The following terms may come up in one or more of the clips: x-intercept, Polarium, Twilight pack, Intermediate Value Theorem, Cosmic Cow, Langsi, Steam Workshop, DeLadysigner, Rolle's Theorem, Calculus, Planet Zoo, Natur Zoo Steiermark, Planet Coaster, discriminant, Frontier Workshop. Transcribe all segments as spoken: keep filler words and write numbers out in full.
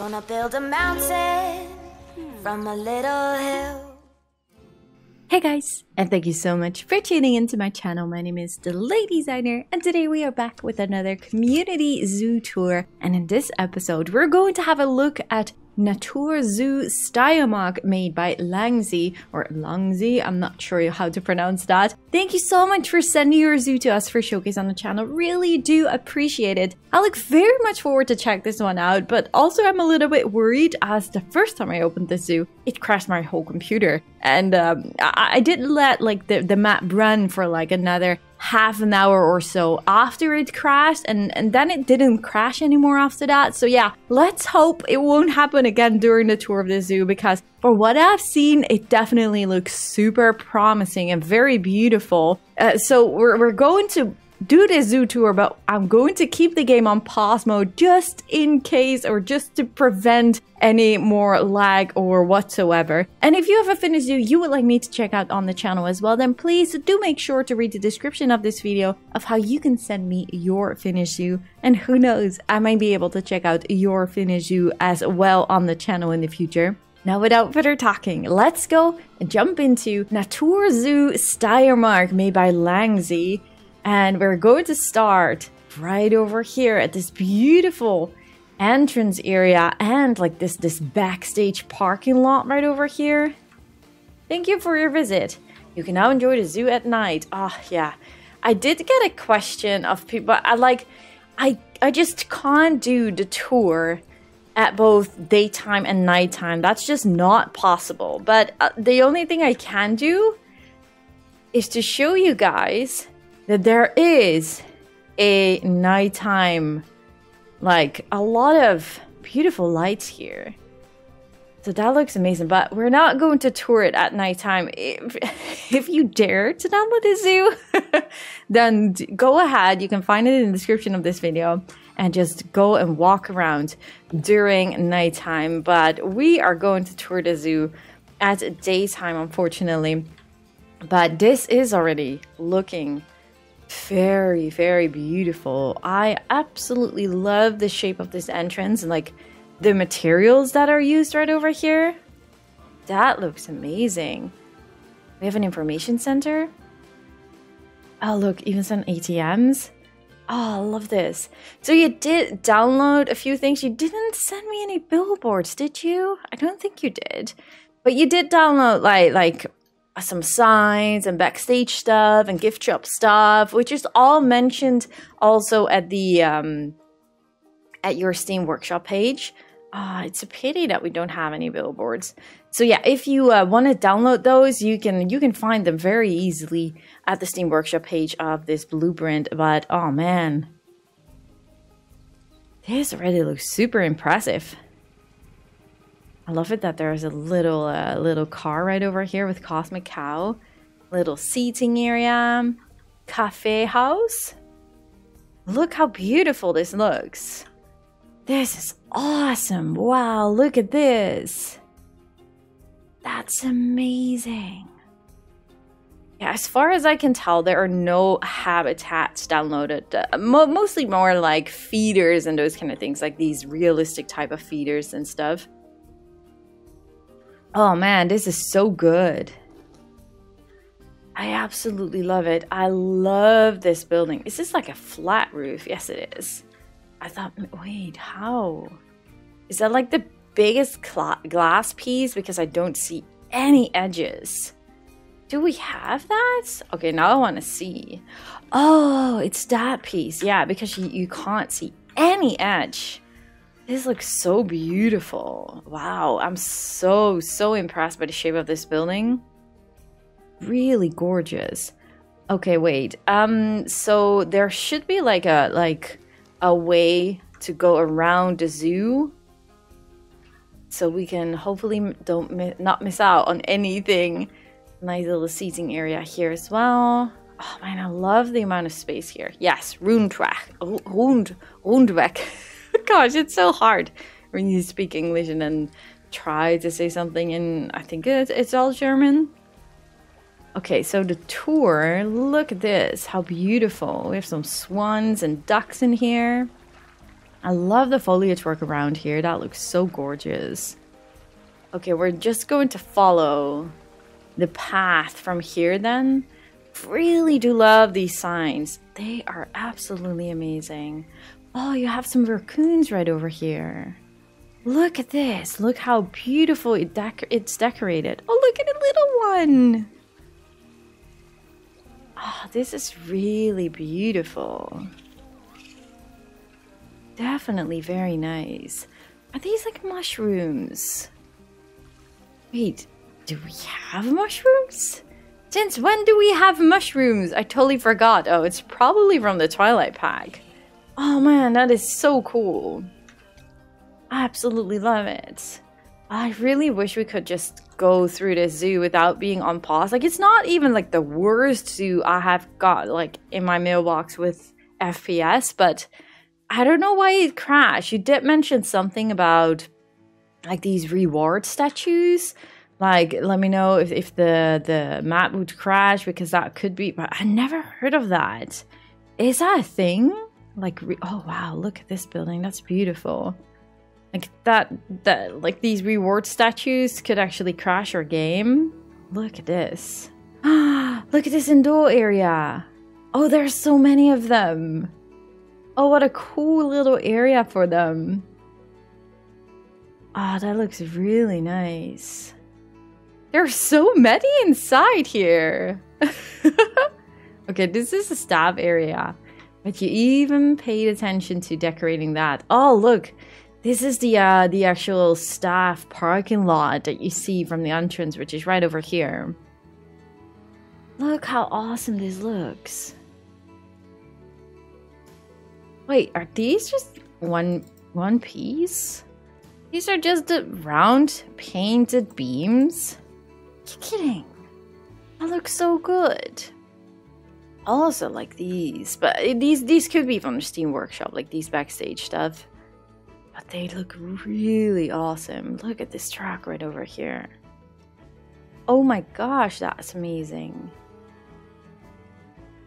Gonna build a mountain from a little hill. Hey guys, and thank you so much for tuning into my channel. My name is DeLadysigner, and today we are back with another community zoo tour. And in this episode, we're going to have a look at Natur Zoo Steiermark, made by Langsi, or Langsi, I'm not sure how to pronounce that. Thank you so much for sending your zoo to us for showcase on the channel, really do appreciate it. I look very much forward to check this one out, but also I'm a little bit worried as the first time I opened the zoo, it crashed my whole computer. And um, I, I did let like the, the map run for like another half an hour or so after it crashed, and and then it didn't crash anymore after that. So yeah, let's hope it won't happen again during the tour of the zoo, because for what I've seen, it definitely looks super promising and very beautiful. Uh, so we're, we're going to do this zoo tour, but I'm going to keep the game on pause mode just in case, or just to prevent any more lag or whatsoever. And if you have a finished zoo you would like me to check out on the channel as well, then please do make sure to read the description of this video of how you can send me your finished zoo, and who knows, I might be able to check out your finished zoo as well on the channel in the future. Now without further talking, let's go and jump into Natur Zoo Steiermark, made by Langsi. And we're going to start right over here at this beautiful entrance area, and like this this backstage parking lot right over here. Thank you for your visit. You can now enjoy the zoo at night. Oh yeah, I did get a question of people. I like, I I just can't do the tour at both daytime and nighttime. That's just not possible. But uh, the only thing I can do is to show you guys that there is a nighttime, like a lot of beautiful lights here. So that looks amazing, but we're not going to tour it at nighttime. If, if you dare to download the zoo, then go ahead. You can find it in the description of this video, and just go and walk around during nighttime. But we are going to tour the zoo at daytime, unfortunately. But this is already looking very, very beautiful. I absolutely love the shape of this entrance, and like the materials that are used right over here. That looks amazing. We have an information center. Oh look, even some A T Ms. Oh, I love this. So you did download a few things. You didn't send me any billboards, did you? I don't think you did. But you did download like like some signs and backstage stuff and gift shop stuff, which is all mentioned also at the um at your Steam Workshop page. Ah, oh, it's a pity that we don't have any billboards. So yeah, if you uh, want to download those, you can you can find them very easily at the Steam Workshop page of this blueprint. But oh man, this already looks super impressive. I love it that there's a little uh, little car right over here with Cosmic Cow, little seating area, cafe house. Look how beautiful this looks. This is awesome. Wow, look at this. That's amazing. Yeah, as far as I can tell, there are no habitats downloaded. Uh, mo mostly more like feeders and those kind of things, like these realistic type of feeders and stuff. Oh man, this is so good. I absolutely love it. I love this building. Is this like a flat roof? Yes, it is. I thought, wait, how? Is that like the biggest glass piece? Because I don't see any edges. Do we have that? Okay, now I want to see. Oh, it's that piece. Yeah, because you, you can't see any edge. This looks so beautiful. Wow, I'm so, so impressed by the shape of this building. Really gorgeous. Okay, wait. Um, so there should be like a like a way to go around the zoo, so we can hopefully don't mi not miss out on anything. Nice little seating area here as well. Oh man, I love the amount of space here. Yes, rundweg, rund, rundweg. Gosh, it's so hard when you speak English and then try to say something in, I think it's, it's all German. Okay, so the tour, look at this, how beautiful. We have some swans and ducks in here. I love the foliage work around here. That looks so gorgeous. Okay, we're just going to follow the path from here then. Really do love these signs. They are absolutely amazing. Oh, you have some raccoons right over here. Look at this. Look how beautiful it dec it's decorated. Oh, look at a little one. Oh, this is really beautiful. Definitely very nice. Are these like mushrooms? Wait, do we have mushrooms? Since when do we have mushrooms? I totally forgot. Oh, it's probably from the Twilight pack. Oh man, that is so cool. I absolutely love it. I really wish we could just go through this zoo without being on pause. Like, it's not even like the worst zoo I have got like in my mailbox with F P S, but I don't know why it crashed. You did mention something about like these reward statues. Like, let me know if, if the, the map would crash, because that could be, but I never heard of that. Is that a thing? Like, re oh wow, look at this building. That's beautiful. Like that, that, like these reward statues could actually crash our game. Look at this. Ah, look at this indoor area. Oh, there's so many of them. Oh, what a cool little area for them. Ah, oh, that looks really nice. There's so many inside here. Okay, this is a staff area, but you even paid attention to decorating that. Oh, look. This is the uh, the actual staff parking lot that you see from the entrance, which is right over here. Look how awesome this looks. Wait, are these just one one piece? These are just the round painted beams? You're kidding. That looks so good. Also like these, but these these could be from the Steam Workshop, like these backstage stuff. But they look really awesome. Look at this track right over here. Oh my gosh, that's amazing.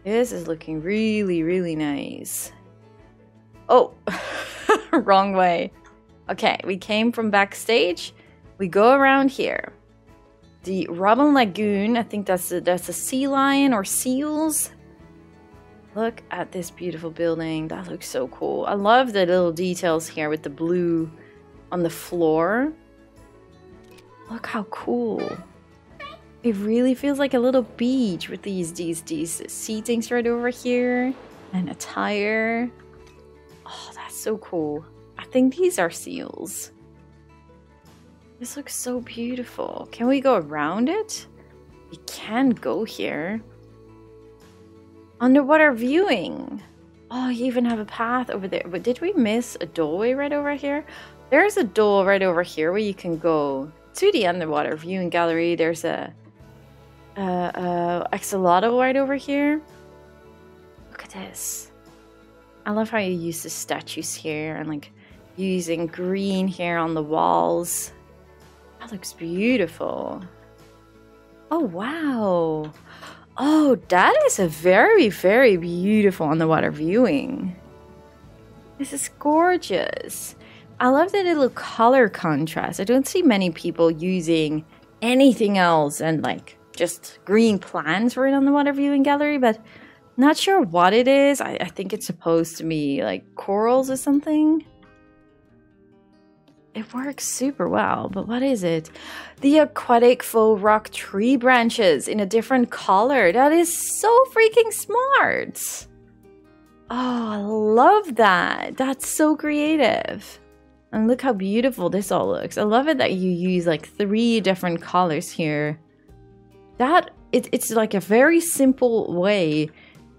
This is looking really, really nice. Oh, wrong way. Okay, we came from backstage. We go around here. The Robin Lagoon, I think that's a, that's a sea lion or seals. Look at this beautiful building. That looks so cool. I love the little details here with the blue on the floor. Look how cool. It really feels like a little beach with these these these seatings right over here and a tire. Oh, that's so cool. I think these are seals. This looks so beautiful. Can we go around it? We can go here. Underwater viewing. Oh, you even have a path over there. But did we miss a doorway right over here? There's a door right over here where you can go to the underwater viewing gallery. There's a uh, uh, axolotl right over here. Look at this. I love how you use the statues here and like using green here on the walls. That looks beautiful. Oh, wow. Oh, that is a very, very beautiful underwater viewing. This is gorgeous. I love the little color contrast. I don't see many people using anything else and like just green plants for an underwater viewing gallery, but not sure what it is. I, I think it's supposed to be like corals or something. It works super well, but what is it? The aquatic faux rock tree branches in a different color. That is so freaking smart. Oh, I love that. That's so creative. And look how beautiful this all looks. I love it that you use like three different colors here. That it, it's like a very simple way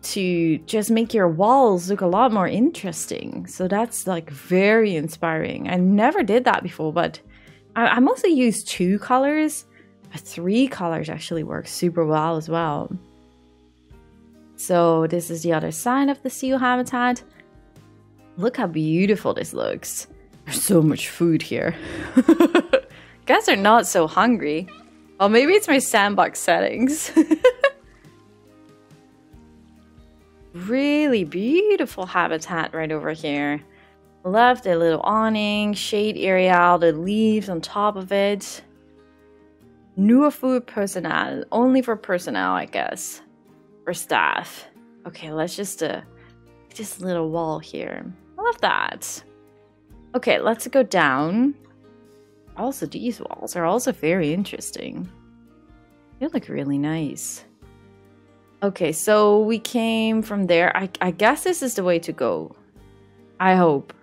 to just make your walls look a lot more interesting. So that's like very inspiring. I never did that before, but I, I mostly use two colors, but three colors actually work super well as well. So this is the other side of the seal habitat. Look how beautiful this looks. There's so much food here. Guys are not so hungry. Well, maybe it's my sandbox settings. Really beautiful habitat right over here. left, a little awning, shade area, all the leaves on top of it. Nur für Personal, only for personnel, I guess, for staff. Okay, let's just uh, just a little wall here. I love that. Okay, let's go down. Also, these walls are also very interesting. They look really nice. Okay, so we came from there. I, I guess this is the way to go. I hope.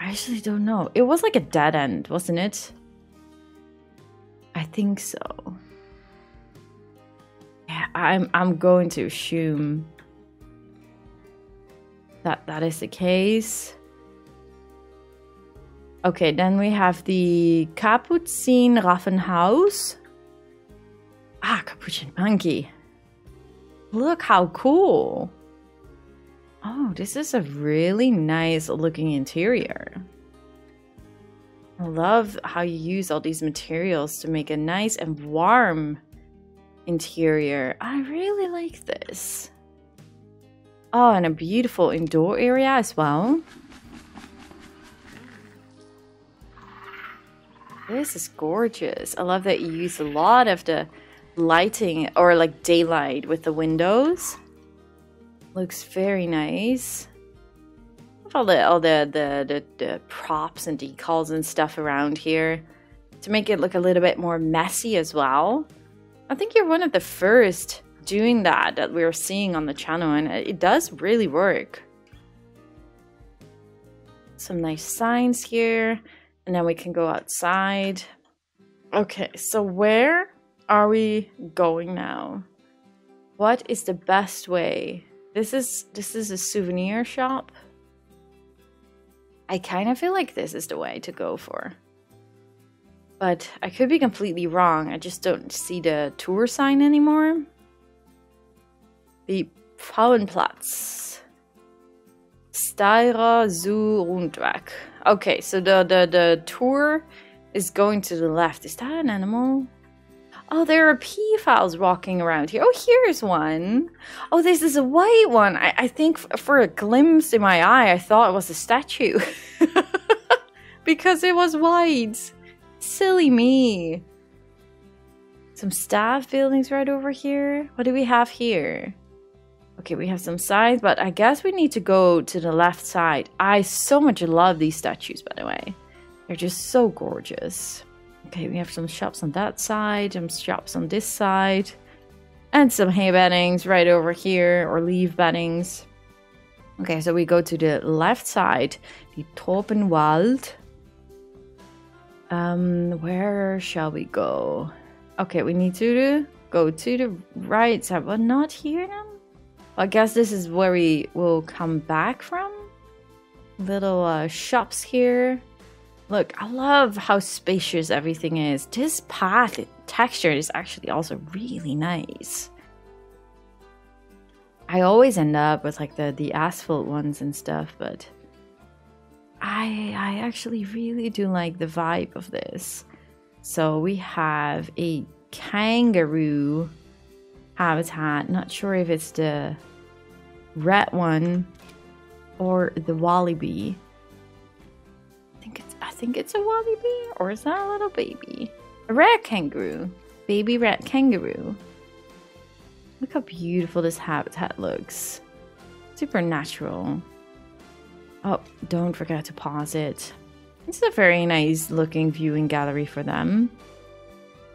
I actually don't know. It was like a dead end, wasn't it? I think so. Yeah, I'm, I'm going to assume that that is the case. Okay, then we have the Kapuzinraffenhaus. Ah, Capuchin Monkey. Look how cool. Oh, this is a really nice looking interior. I love how you use all these materials to make a nice and warm interior. I really like this. Oh, and a beautiful indoor area as well. This is gorgeous. I love that you use a lot of the lighting or like daylight with the windows. Looks very nice. All the all the, the the the props and decals and stuff around here to make it look a little bit more messy as well. I think you're one of the first doing that that we're seeing on the channel, and it does really work. Some nice signs here, and then we can go outside. Okay, so where are we going now? What is the best way? This is this is a souvenir shop. I kind of feel like this is the way to go for. But I could be completely wrong. I just don't see the tour sign anymore. The Frauenplatz. Steirer Zoo Rundweg. Okay, so the, the, the tour is going to the left. Is that an animal? Oh, there are peafowls walking around here. Oh, here's one. Oh, this is a white one. I, I think f for a glimpse in my eye, I thought it was a statue. Because it was white. Silly me. Some staff buildings right over here. What do we have here? Okay, we have some signs, but I guess we need to go to the left side. I so much love these statues, by the way. They're just so gorgeous. Okay, we have some shops on that side, some shops on this side, and some hay beddings right over here, or leaf beddings. Okay, so we go to the left side, the Tropenwald. Um, where shall we go? Okay, we need to go to the right side, but not here now? I guess this is where we will come back from. Little uh, shops here. Look, I love how spacious everything is. This path texture is actually also really nice. I always end up with like the, the asphalt ones and stuff, but I, I actually really do like the vibe of this. So we have a kangaroo habitat. Not sure if it's the red one or the wallaby. I think it's a wallaby, or is that a little baby? A red kangaroo. Baby red kangaroo. Look how beautiful this habitat looks. Super natural. Oh, don't forget to pause it. This is a very nice looking viewing gallery for them.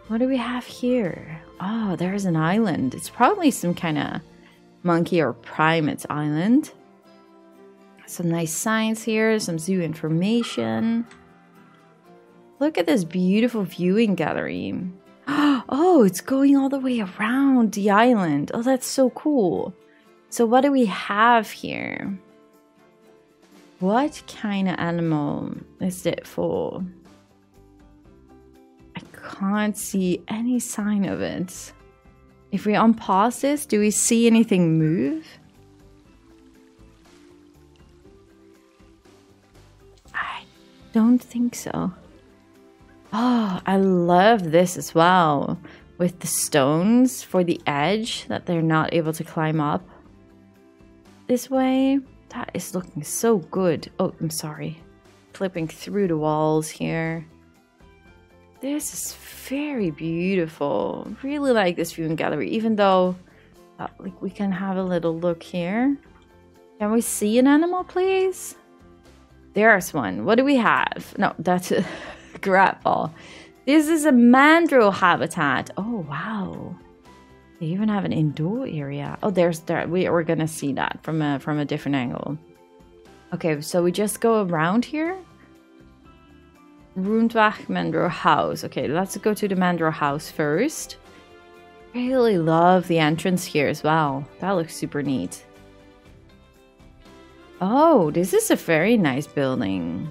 What do we have here? Oh, there's an island. It's probably some kind of monkey or primate island. Some nice signs here, some zoo information. Look at this beautiful viewing gallery. Oh, it's going all the way around the island. Oh, that's so cool. So what do we have here? What kind of animal is it for? I can't see any sign of it. If we unpause this, do we see anything move? I don't think so. Oh, I love this as well, with the stones for the edge that they're not able to climb up this way. That is looking so good. Oh, I'm sorry. Clipping through the walls here. This is very beautiful. Really like this viewing gallery, even though uh, like we can have a little look here. Can we see an animal, please? There's one. What do we have? No, that's a grab ball. This is a mandrill habitat. Oh, wow. They even have an indoor area. Oh, there's that. We are going to see that from a, from a different angle. Okay, so we just go around here. Rundwach Mandrill House. Okay, let's go to the Mandrill House first. Really love the entrance here as well. That looks super neat. Oh, this is a very nice building.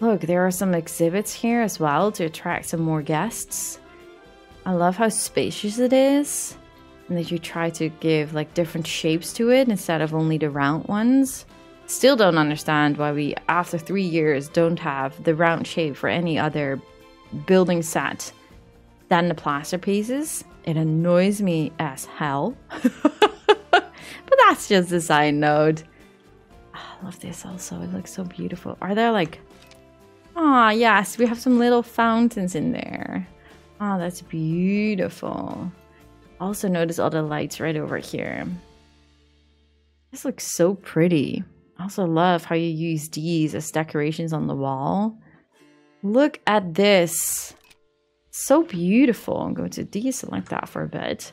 Look, there are some exhibits here as well to attract some more guests. I love how spacious it is. And that you try to give like different shapes to it instead of only the round ones. Still don't understand why we, after three years, don't have the round shape for any other building set than the plaster pieces. It annoys me as hell. But that's just a side note. Oh, I love this also. It looks so beautiful. Are there like... Ah, oh, yes. We have some little fountains in there. Ah, oh, that's beautiful. Also notice all the lights right over here. This looks so pretty. I also love how you use these as decorations on the wall. Look at this. So beautiful. I'm going to deselect that for a bit.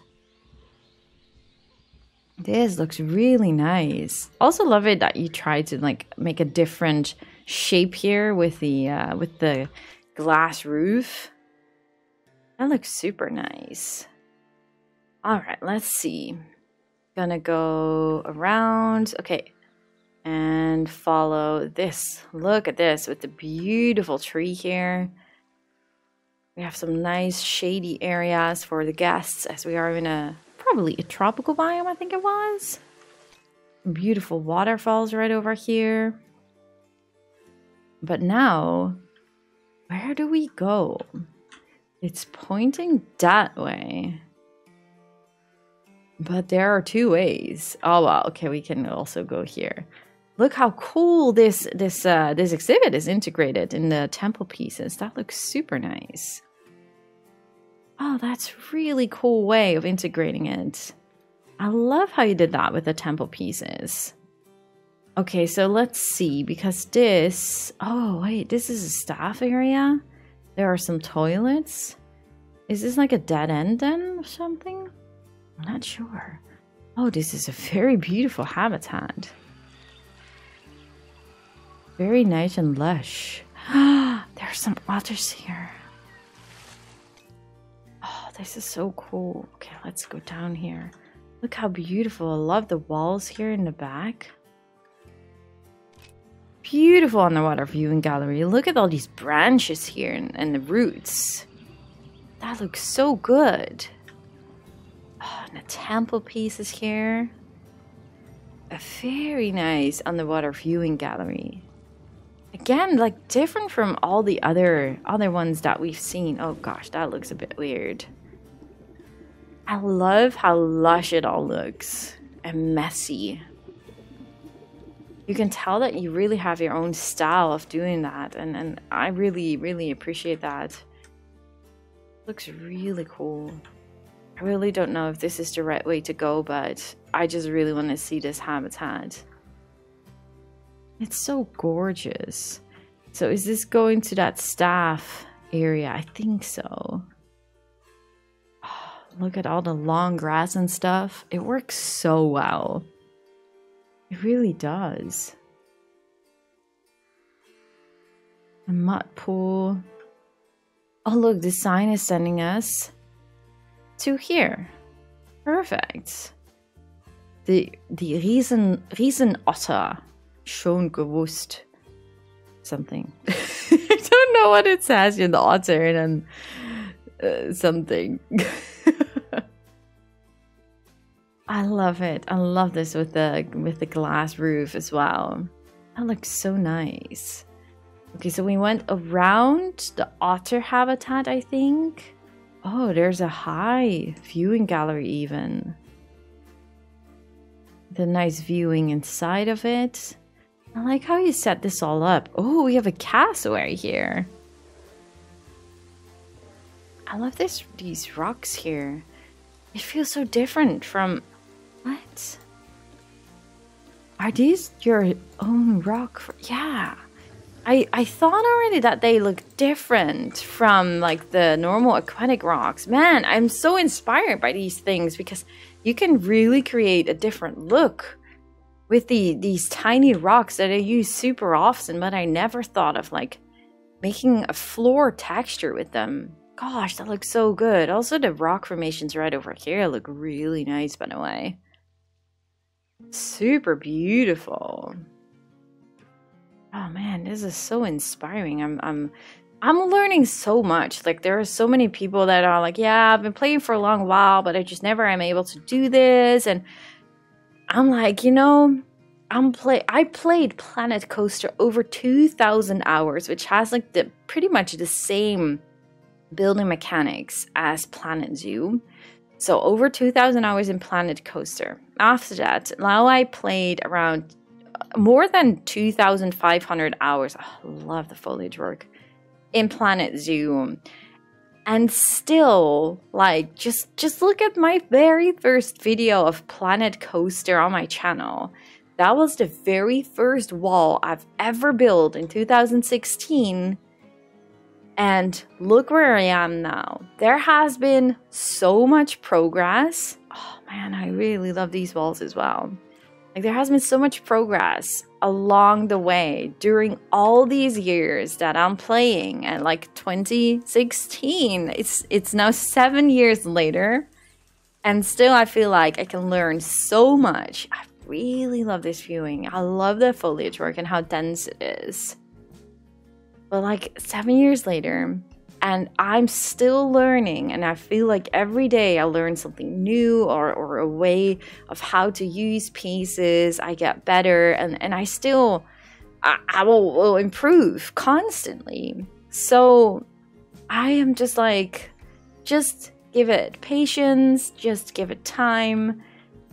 This looks really nice. Also love it that you try to like make a different shape here with the uh, with the glass roof. That looks super nice. All right, let's see. Gonna go around. Okay. And follow this. Look at this with the beautiful tree here. We have some nice shady areas for the guests as we are in a probably a tropical biome, I think it was. Beautiful waterfalls right over here. But now, where do we go? It's pointing that way. But there are two ways. Oh, wow. Okay, we can also go here. Look how cool this this uh, this exhibit is integrated in the temple pieces. That looks super nice. Oh, that's a really cool way of integrating it. I love how you did that with the temple pieces. Okay, so let's see, because this... Oh, wait, this is a staff area? There are some toilets? Is this like a dead end then or something? I'm not sure. Oh, this is a very beautiful habitat. Very nice and lush. There's some otters here. Oh, this is so cool. Okay, let's go down here. Look how beautiful. I love the walls here in the back. Beautiful underwater viewing gallery. Look at all these branches here and, and the roots. That looks so good. Oh, and the temple pieces here. A very nice underwater viewing gallery. Again, like different from all the other other ones that we've seen. Oh gosh, that looks a bit weird. I love how lush it all looks and messy. You can tell that you really have your own style of doing that, and, and I really, really appreciate that. Looks really cool. I really don't know if this is the right way to go, but I just really want to see this habitat. It's so gorgeous. So is this going to that staff area? I think so. Oh, look at all the long grass and stuff. It works so well. It really does. A mud pool. Oh look, the sign is sending us to here. Perfect. The the Riesen Riesenotter. Schon gewusst. Something. I don't know what it says in the otter and then uh, something. I love it. I love this with the with the glass roof as well. That looks so nice. Okay, so we went around the otter habitat, I think. Oh, there's a high viewing gallery even. the nice viewing inside of it. I like how you set this all up. Oh, we have a cassowary here. I love this, these rocks here. It feels so different from... What? Are these your own rock? For, yeah. I, I thought already that they look different from like the normal aquatic rocks. Man, I'm so inspired by these things because you can really create a different look with the these tiny rocks that I use super often, but I never thought of like making a floor texture with them. Gosh, that looks so good. Also, the rock formations right over here look really nice, by the way. Super beautiful. Oh man, this is so inspiring. I'm I'm I'm learning so much. Like, there are so many people that are like, yeah, I've been playing for a long while, but I just never am able to do this. And I'm like, you know, I'm play I played Planet Coaster over two thousand hours, which has like the pretty much the same building mechanics as Planet Zoo. So over two thousand hours in Planet Coaster. After that, now I played around more than two thousand five hundred hours. Oh, I love the foliage work in Planet Zoo, and still, like, just just look at my very first video of Planet Coaster on my channel. That was the very first wall I've ever built in two thousand sixteen, and look where I am now. There has been so much progress. Oh man, I really love these walls as well. Like, there has been so much progress along the way during all these years that I'm playing, and like twenty sixteen, it's it's now seven years later, and still I feel like I can learn so much. I really love this viewing. I love the foliage work and how dense it is. But like seven years later, and I'm still learning, and I feel like every day I learn something new, or, or a way of how to use pieces. I get better, and, and I still, I, I will, will improve constantly. So I am just like, just give it patience, just give it time,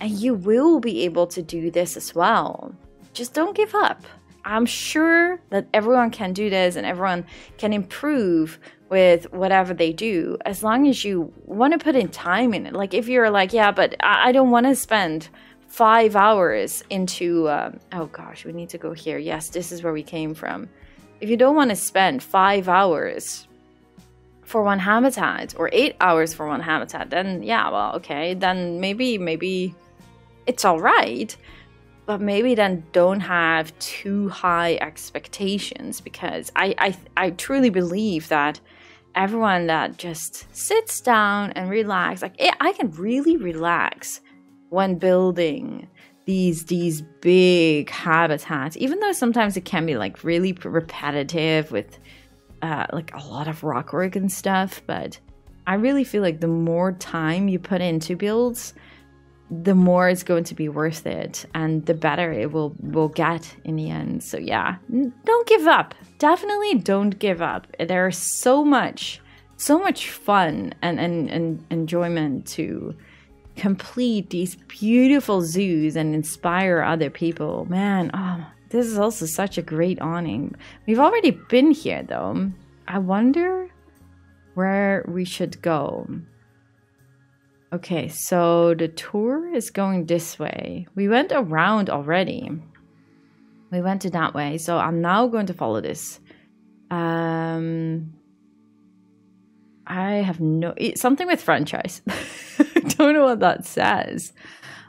and you will be able to do this as well. Just don't give up. I'm sure that everyone can do this, and everyone can improve with whatever they do, as long as you want to put in time in it. Like, if you're like, yeah, but I don't want to spend five hours into, um, oh gosh, we need to go here. Yes, this is where we came from. If you don't want to spend five hours for one habitat, or eight hours for one habitat, then yeah, well, okay, then maybe, maybe it's all right. But maybe then don't have too high expectations, because I, I, I truly believe that everyone that just sits down and relax, like, it, I can really relax when building these, these big habitats, even though sometimes it can be like really repetitive with uh, like a lot of rock work and stuff. But I really feel like the more time you put into builds, the more it's going to be worth it, and the better it will will get in the end. So yeah, don't give up. Definitely don't give up. There's so much, so much fun and, and, and enjoyment to complete these beautiful zoos and inspire other people. Man, oh, this is also such a great awning. We've already been here though. I wonder where we should go. Okay, so the tour is going this way. We went around already. We went to that way, so I'm now going to follow this. Um, I have no... It's something with franchise. I don't know what that says.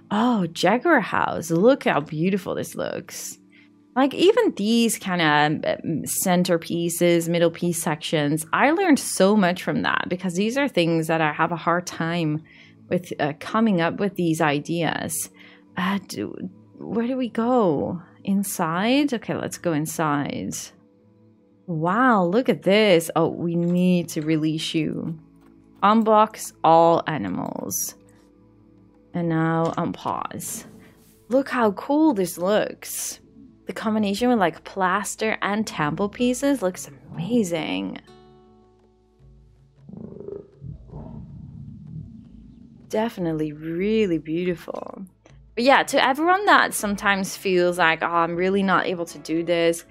Oh, Jaguar House. Look how beautiful this looks. Like, even these kind of centerpieces, middle piece sections, I learned so much from that, because these are things that I have a hard time with uh, coming up with these ideas. Uh, do, where do we go? Inside? Okay, let's go inside. Wow, look at this. Oh, we need to release you. Unbox all animals. And now unpause. Look how cool this looks. The combination with like plaster and temple pieces looks amazing. Definitely really beautiful. But yeah, to everyone that sometimes feels like, oh, I'm really not able to do this,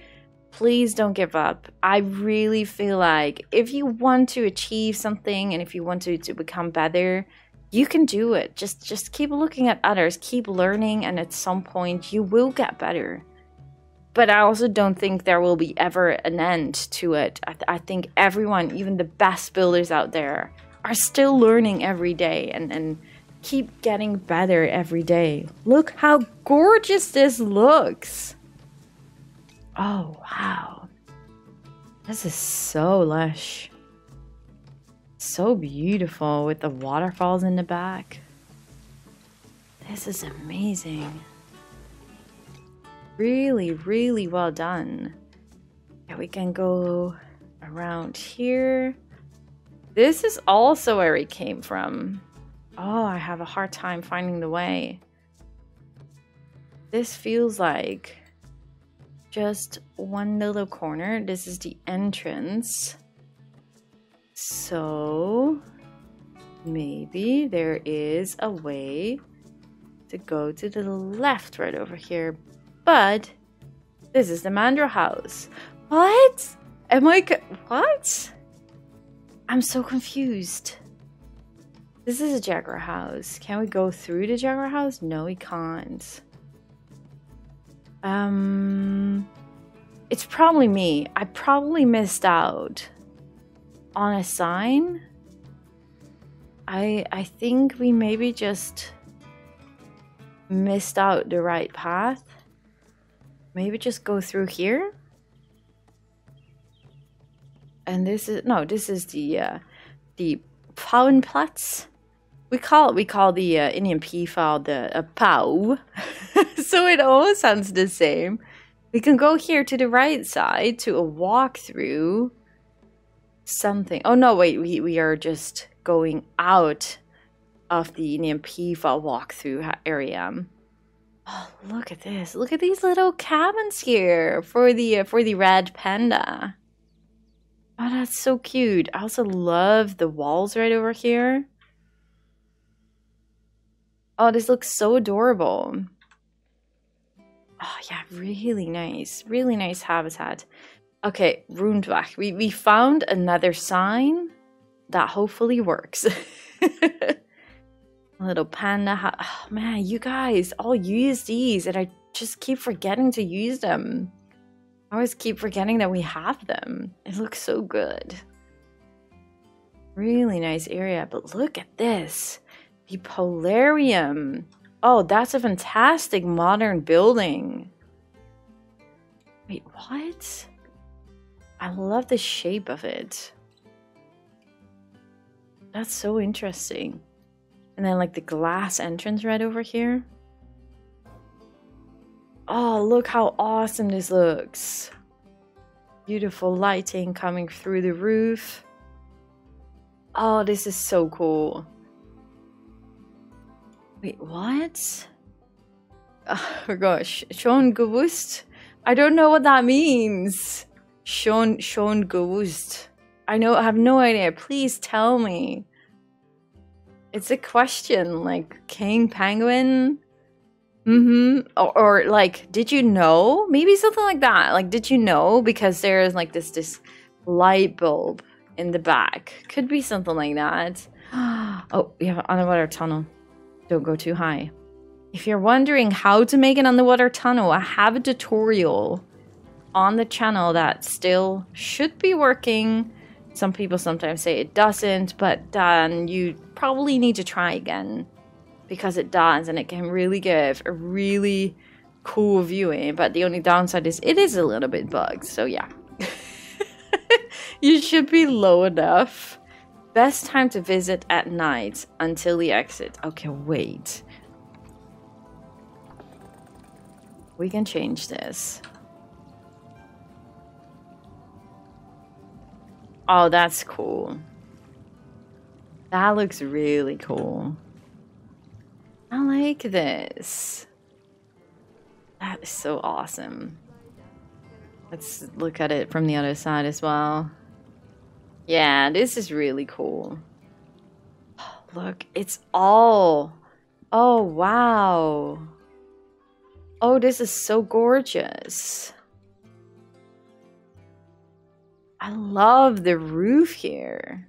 please don't give up. I really feel like if you want to achieve something and if you want to, to become better, you can do it. Just, just keep looking at others, keep learning, and at some point you will get better. But I also don't think there will be ever an end to it. I, th I think everyone, even the best builders out there, are still learning every day and, and keep getting better every day. Look how gorgeous this looks. Oh, wow. This is so lush. So beautiful with the waterfalls in the back. This is amazing. Really, really well done. Yeah, we can go around here. This is also where we came from. Oh, I have a hard time finding the way. This feels like just one little corner. This is the entrance. So maybe there is a way to go to the left right over here. But this is the Mandra house. What? Am I... What? I'm so confused. This is a Jaguar house. Can we go through the Jaguar house? No, we can't. Um, it's probably me. I probably missed out on a sign. I I think we maybe just missed out the right path. Maybe just go through here. And this is no, this is the uh, the Pauenplatz. We call it, we call the uh, Indian P-file the uh, Pau. So it all sounds the same. We can go here to the right side to a walkthrough. Something. Oh no, wait, we, we are just going out of the Indian P-file walkthrough area. Oh, look at this. Look at these little cabins here for the uh, for the red panda. Oh, that's so cute. I also love the walls right over here. Oh, this looks so adorable. Oh, yeah, really nice. Really nice habitat. Okay, Rundwach. We, we found another sign that hopefully works. Little panda. Oh, man, you guys all use these and I just keep forgetting to use them. I always keep forgetting that we have them. It looks so good. Really nice area, but look at this. The Polarium. Oh, that's a fantastic modern building. Wait, what? I love the shape of it. That's so interesting. And then like the glass entrance right over here. Oh, look how awesome this looks. Beautiful lighting coming through the roof. Oh, this is so cool. Wait, what? Oh gosh, schon gewusst? I don't know what that means. Schon, schon gewusst. I know, I have no idea. Please tell me. It's a question, like, King Penguin? Mm-hmm. Or, or, like, did you know? Maybe something like that. Like, did you know? Because there's, like, this, this light bulb in the back. Could be something like that. Oh, we have an underwater tunnel. Don't go too high. If you're wondering how to make an underwater tunnel, I have a tutorial on the channel that still should be working. Some people sometimes say it doesn't, but then you probably need to try again because it does, and it can really give a really cool viewing. But the only downside is it is a little bit bugged, so yeah. You should be low enough. Best time to visit at night until the exit. Okay, wait. We can change this. Oh, that's cool. That looks really cool. I like this. That is so awesome. Let's look at it from the other side as well. Yeah, this is really cool. Look, it's all... Oh, wow. Oh, this is so gorgeous. I love the roof here.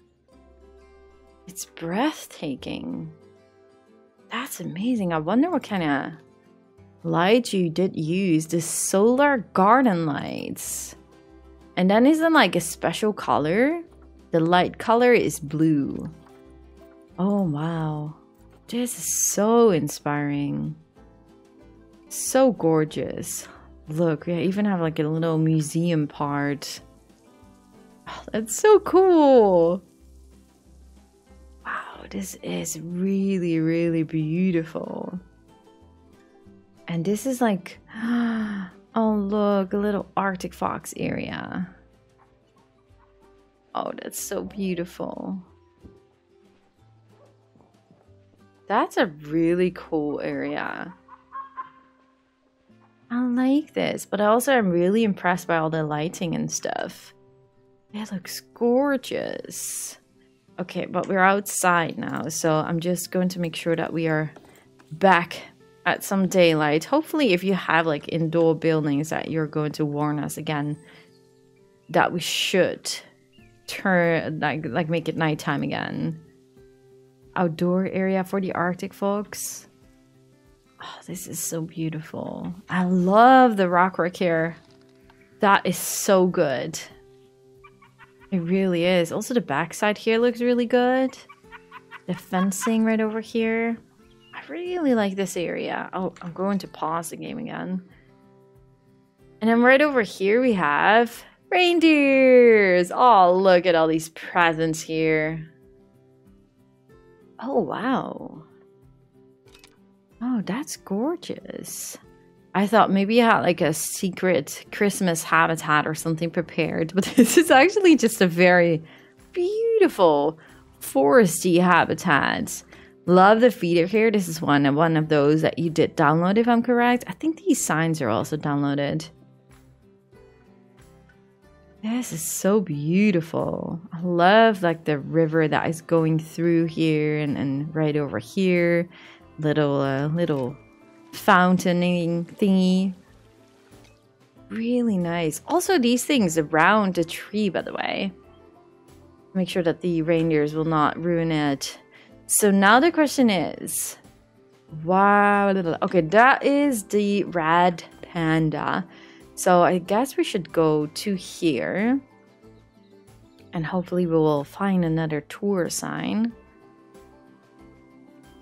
It's breathtaking. That's amazing. I wonder what kind of light you did use. The solar garden lights. And then isn't like a special color? The light color is blue. Oh, wow. This is so inspiring. So gorgeous. Look, we even have like a little museum part. Oh, that's so cool. Wow, this is really, really beautiful. And this is like, oh look, a little Arctic fox area. Oh, that's so beautiful. That's a really cool area. I like this, but I also am really impressed by all the lighting and stuff. It looks gorgeous. Okay, but we're outside now, so I'm just going to make sure that we are back at some daylight. Hopefully, if you have like indoor buildings, that you're going to warn us again that we should turn like like make it nighttime again. Outdoor area for the Arctic fox. Oh, this is so beautiful. I love the rockwork here. That is so good. It really is. Also, the backside here looks really good. The fencing right over here. I really like this area. Oh, I'm going to pause the game again. And then right over here we have reindeers. Oh, look at all these presents here. Oh, wow. Oh, that's gorgeous. I thought maybe you had like a secret Christmas habitat or something prepared, but this is actually just a very beautiful foresty habitat. Love the feeder here. This is one of one of those that you did download, if I'm correct. I think these signs are also downloaded. This is so beautiful. I love like the river that is going through here and, and right over here. Little uh, little fountaining thingy. Really nice. Also, these things around the tree, by the way. Make sure that the reindeers will not ruin it. So now the question is, wow. Okay, that is the red panda. So I guess we should go to here. And hopefully we will find another tour sign.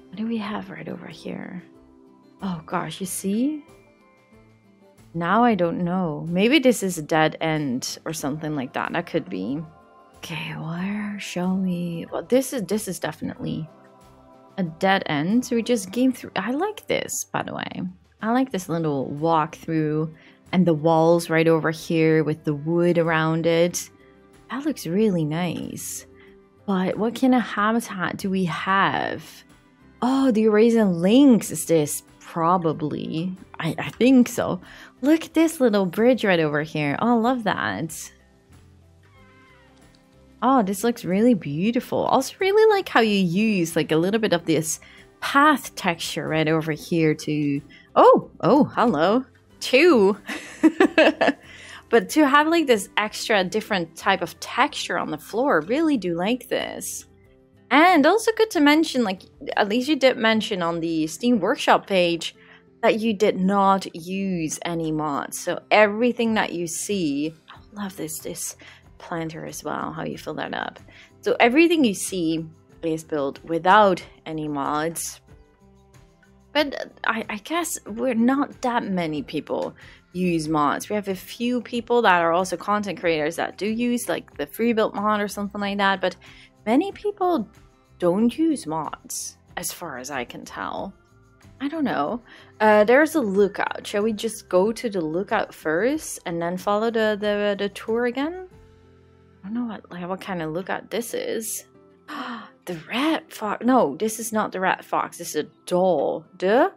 What do we have right over here? Oh gosh, you see? Now I don't know. Maybe this is a dead end or something like that. That could be. Okay, where shall we? Well, this is this is definitely a dead end. So we just came through. I like this, by the way. I like this little walkthrough and the walls right over here with the wood around it. That looks really nice. But what kind of habitat do we have? Oh, the Eurasian lynx is this, probably. I, I think so. Look at this little bridge right over here. Oh, I love that. Oh, this looks really beautiful. Also, really like how you use like a little bit of this path texture right over here to... Oh, oh, hello. Two. But to have like this extra different type of texture on the floor, really do like this. And also good to mention, like, at least you did mention on the Steam Workshop page that you did not use any mods. So everything that you see, I love this, this planter as well, how you fill that up. So everything you see is built without any mods. But I, I guess we're not that many people use mods. We have a few people that are also content creators that do use, like, the free build mod or something like that, but... many people don't use mods, as far as I can tell. I don't know. Uh, there's a lookout. Shall we just go to the lookout first and then follow the, the, the tour again? I don't know what, like, what kind of lookout this is. The red fox. No, this is not the red fox. This is a doll. The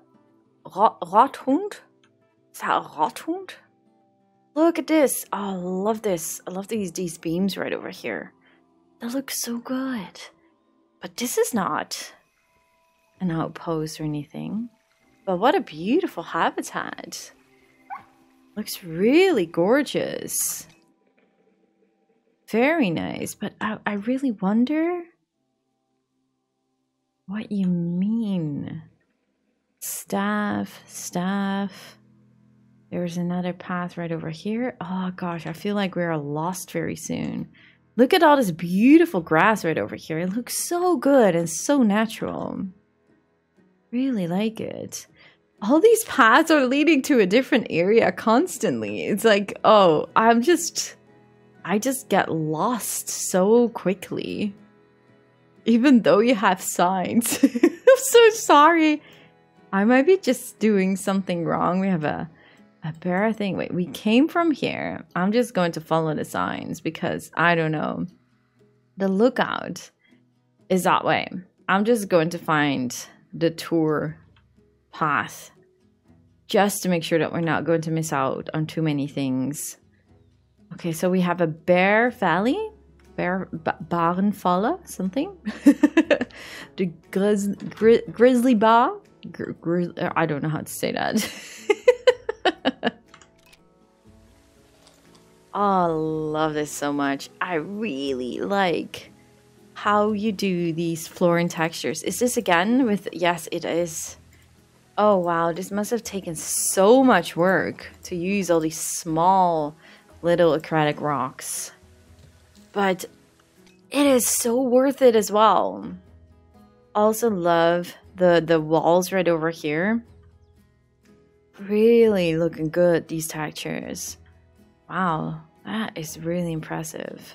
Rothund? Is that a Rothund? Look at this. Oh, I love this. I love these, these beams right over here. That looks so good. But this is not an outpost or anything. But what a beautiful habitat. Looks really gorgeous. Very nice, but I, I really wonder what you mean. Staff, staff. There's another path right over here. Oh gosh, I feel like we're lost very soon. Look at all this beautiful grass right over here. It looks so good and so natural. Really like it. All these paths are leading to a different area constantly. It's like, oh, I'm just... I just get lost so quickly. Even though you have signs. I'm so sorry. I might be just doing something wrong. We have a, a bear thing. Wait, we came from here. I'm just going to follow the signs because, I don't know. The lookout is that way. I'm just going to find the tour path just to make sure that we're not going to miss out on too many things. Okay, so we have a bear valley, bear Barrenfalle, something. The grizz, gri, grizzly bar, gri, gri, I don't know how to say that. Oh, I love this so much. I really like how you do these flooring textures. Is this again with, yes, it is. Oh, wow, this must have taken so much work to use all these small little acratic rocks, but it is so worth it as well. Also love the the walls right over here, really looking good, these textures. Wow, that is really impressive.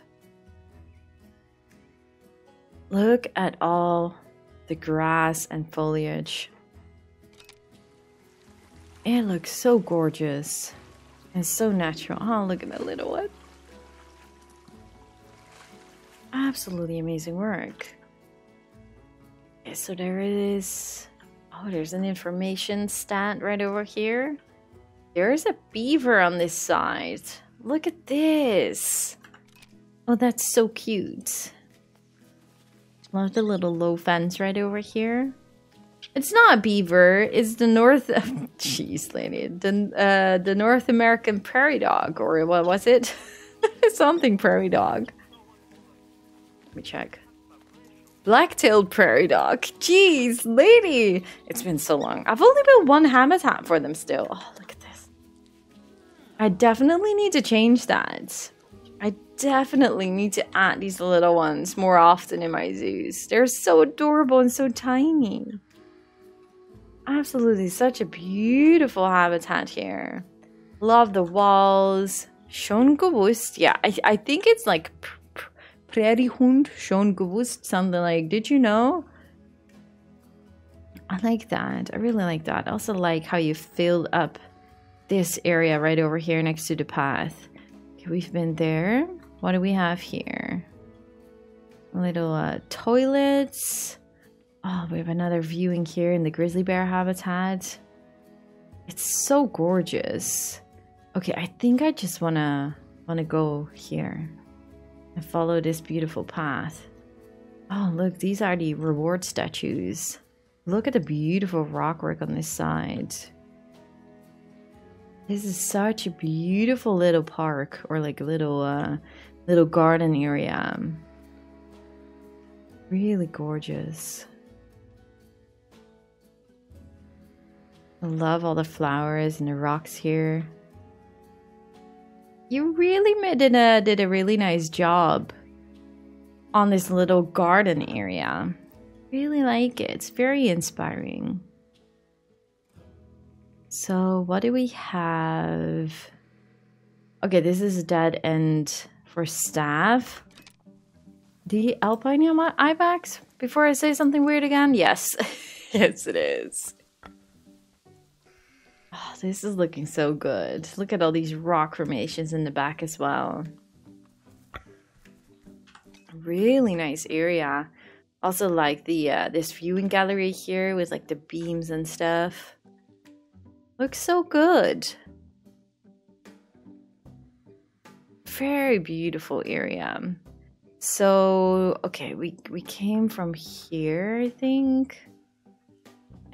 Look at all the grass and foliage. It looks so gorgeous. It's so natural. Oh, look at that little one. Absolutely amazing work. Okay, so there is... Oh, there's an information stand right over here. There is a beaver on this side. Look at this. Oh, that's so cute. Love the little low fence right over here. It's not a beaver. It's the North... Jeez, lady. The, uh, the North American prairie dog. Or what was it? Something prairie dog. Let me check. Black-tailed prairie dog. Jeez, lady. It's been so long. I've only built one habitat for them still. Oh, look at this. I definitely need to change that. I definitely need to add these little ones more often in my zoos. They're so adorable and so tiny. Absolutely, such a beautiful habitat here. Love the walls. Schongewusst. Yeah, I, I think it's like Präriehund Schongewusst, something like, did you know? I like that. I really like that. I also like how you filled up this area right over here next to the path. Okay, we've been there. What do we have here? Little uh, toilets. Oh, we have another viewing here in the grizzly bear habitat. It's so gorgeous. Okay, I think I just wanna wanna go here and follow this beautiful path. Oh, look, these are the reward statues. Look at the beautiful rock work on this side. This is such a beautiful little park, or like a little uh, little garden area. Really gorgeous. I love all the flowers and the rocks here. You really did a, did a really nice job on this little garden area. Really like it. It's very inspiring. So what do we have? Okay, this is a dead end for staff. The alpine ibex? Before I say something weird again? Yes. Yes, it is. Oh, this is looking so good. Look at all these rock formations in the back as well. Really nice area. Also like the uh, this viewing gallery here with like the beams and stuff. Looks so good. Very beautiful area. So, okay, we, we came from here, I think.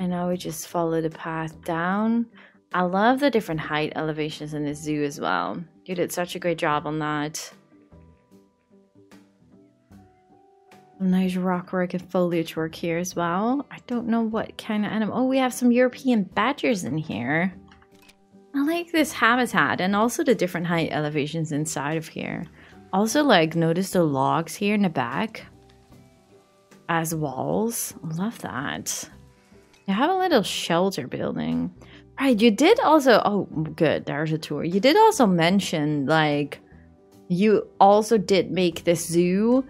And now we just follow the path down. I love the different height elevations in this zoo as well. You did such a great job on that. Some nice rockwork and foliage work here as well. I don't know what kind of animal. Oh, we have some European badgers in here. I like this habitat and also the different height elevations inside of here. Also, like, notice the logs here in the back as walls. I love that. They have a little shelter building. Right, you did also... Oh, good, there's a tour. You did also mention, like, you also did make this zoo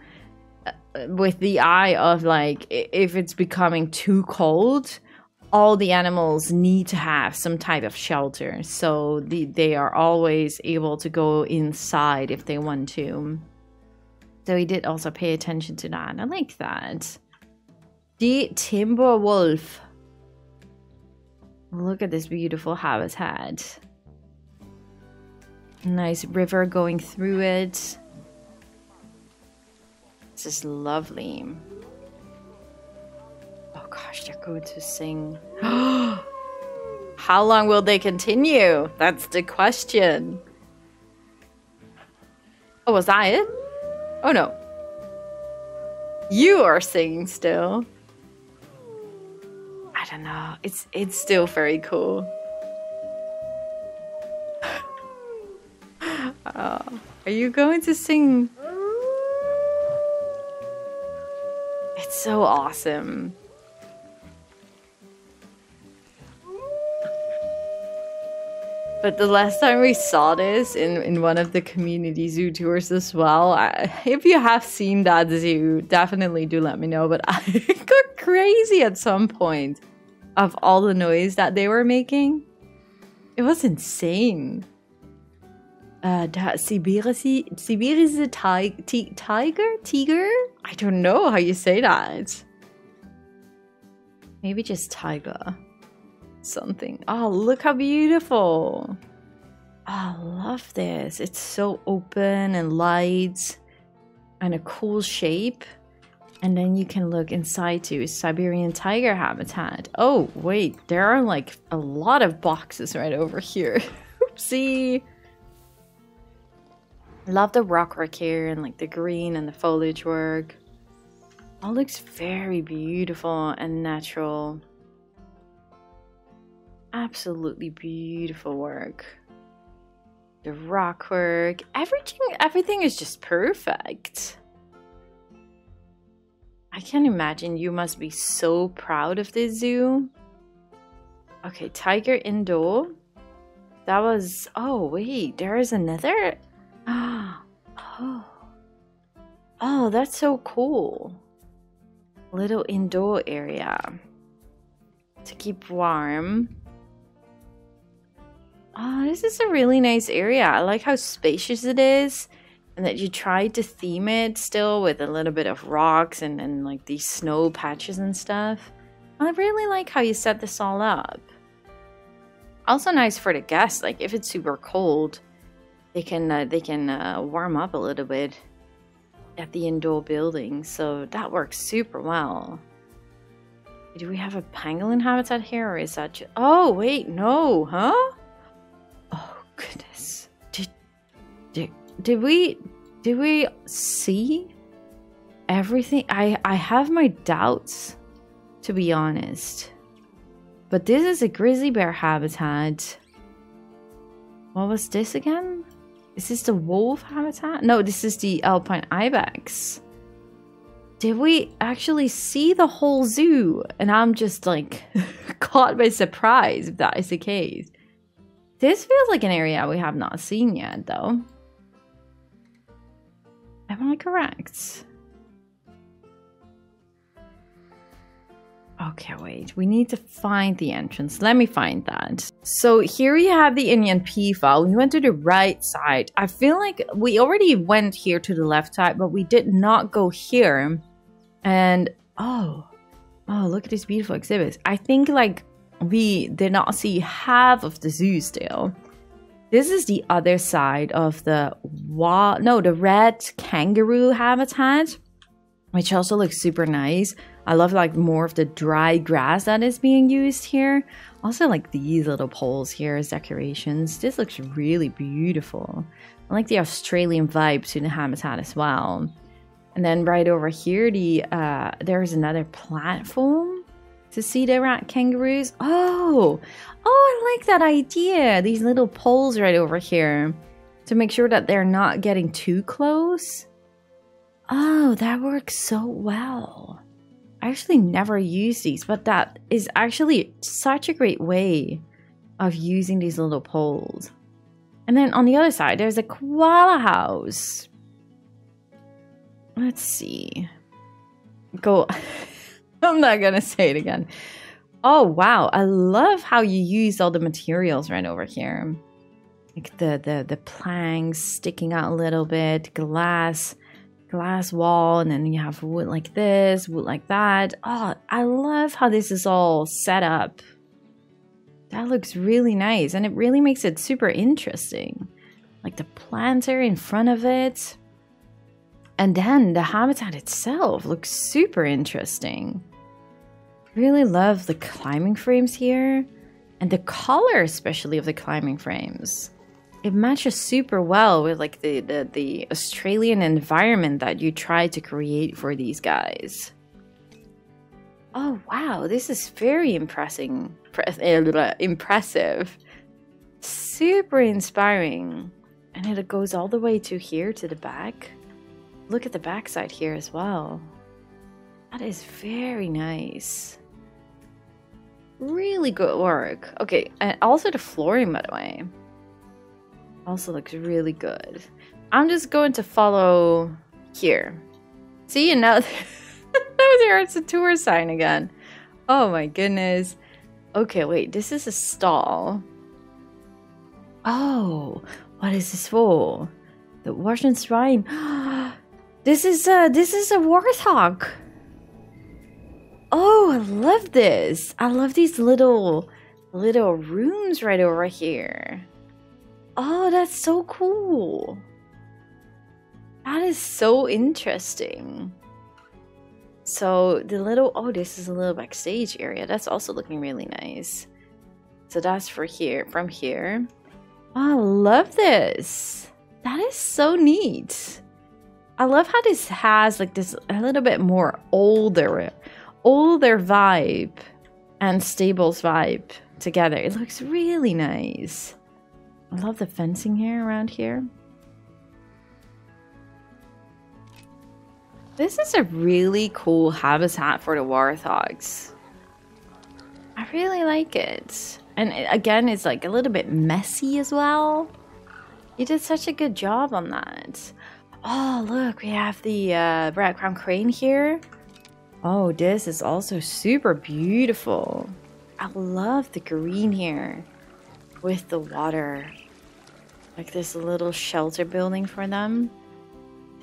with the eye of, like, if it's becoming too cold, all the animals need to have some type of shelter, so the, they are always able to go inside if they want to. So he did also pay attention to that. I like that. The timber wolf. Look at this beautiful habitat. Nice river going through it. This is lovely. Gosh, they're going to sing. How long will they continue? That's the question. Oh, was that it? Oh no. You are singing still. I don't know. It's it's still very cool. Oh, are you going to sing? It's so awesome. But the last time we saw this in, in one of the community zoo tours as well, I, if you have seen that zoo, definitely do let me know. But I got crazy at some point of all the noise that they were making. It was insane. Uh, that Sibirische tiger? Tiger? I don't know how you say that. Maybe just tiger. Something. Oh, look how beautiful. Oh, I love this. It's so open and light and a cool shape. And then you can look inside to Siberian tiger habitat. Oh, wait, there are like a lot of boxes right over here. Oopsie. I love the rock work here and like the green and the foliage work. All looks very beautiful and natural. Absolutely beautiful work. The rock work, everything everything is just perfect. I can't imagine. You must be so proud of this zoo. Okay, tiger indoor. That was... oh wait, there is another. Oh, oh, that's so cool. Little indoor area to keep warm. Oh, this is a really nice area. I like how spacious it is and that you tried to theme it still with a little bit of rocks and, and like these snow patches and stuff. I really like how you set this all up. Also nice for the guests, like if it's super cold, they can uh, they can uh, warm up a little bit at the indoor building. So that works super well. Do we have a pangolin habitat here or is that just... oh, wait, no, huh? Goodness, did, did did we did we see everything? I I have my doubts, to be honest. But this is a grizzly bear habitat. What was this again? Is this the wolf habitat? No, this is the alpine ibex. Did we actually see the whole zoo? And I'm just like caught by surprise if that is the case. This feels like an area we have not seen yet, though. Am I correct? Okay, wait. We need to find the entrance. Let me find that. So here we have the Indian peafowl. We went to the right side. I feel like we already went here to the left side, but we did not go here. And, oh. Oh, look at these beautiful exhibits. I think, like... we did not see half of the zoo still. This is the other side of the wall. No, the red kangaroo habitat. which also looks super nice. I love like more of the dry grass that is being used here. Also like these little poles here as decorations. This looks really beautiful. I like the Australian vibe to the habitat as well. And then right over here, the uh, there's another platform to see the rat kangaroos. Oh, oh, I like that idea. These little poles right over here to make sure that they're not getting too close. Oh, that works so well. I actually never use these, but that is actually such a great way of using these little poles. And then on the other side, there's a koala house. Let's see. Go. I'm not going to say it again. Oh, wow. I love how you use all the materials right over here. Like the, the, the planks sticking out a little bit, glass. glass wall, and then you have wood like this, wood like that. Oh, I love how this is all set up. That looks really nice, and it really makes it super interesting. Like the planter in front of it. And then the habitat itself looks super interesting. Really love the climbing frames here, and the color especially of the climbing frames. It matches super well with like the, the, the Australian environment that you try to create for these guys. Oh wow, this is very impressing, impressive, super inspiring. And it goes all the way to here to the back. Look at the back side here as well. That is very nice. Really good work. Okay, and also the flooring, by the way. Also looks really good. I'm just going to follow here. See, and now there's a tour sign again. Oh my goodness. Okay, wait, this is a stall. Oh, what is this for? The Washington Shrine. This is a, this is a warthog. Oh, I love this. I love these little, little rooms right over here. Oh, that's so cool. That is so interesting. So the little, oh, this is a little backstage area. That's also looking really nice. So that's for here, from here. Oh, I love this. That is so neat. I love how this has like this a little bit more older, older vibe and stables vibe together. It looks really nice. I love the fencing here around here. This is a really cool habitat for the warthogs. I really like it. And it, again, it's like a little bit messy as well. You did such a good job on that. Oh, look, we have the uh, red crown crane here. Oh, this is also super beautiful. I love the green here with the water. Like this little shelter building for them.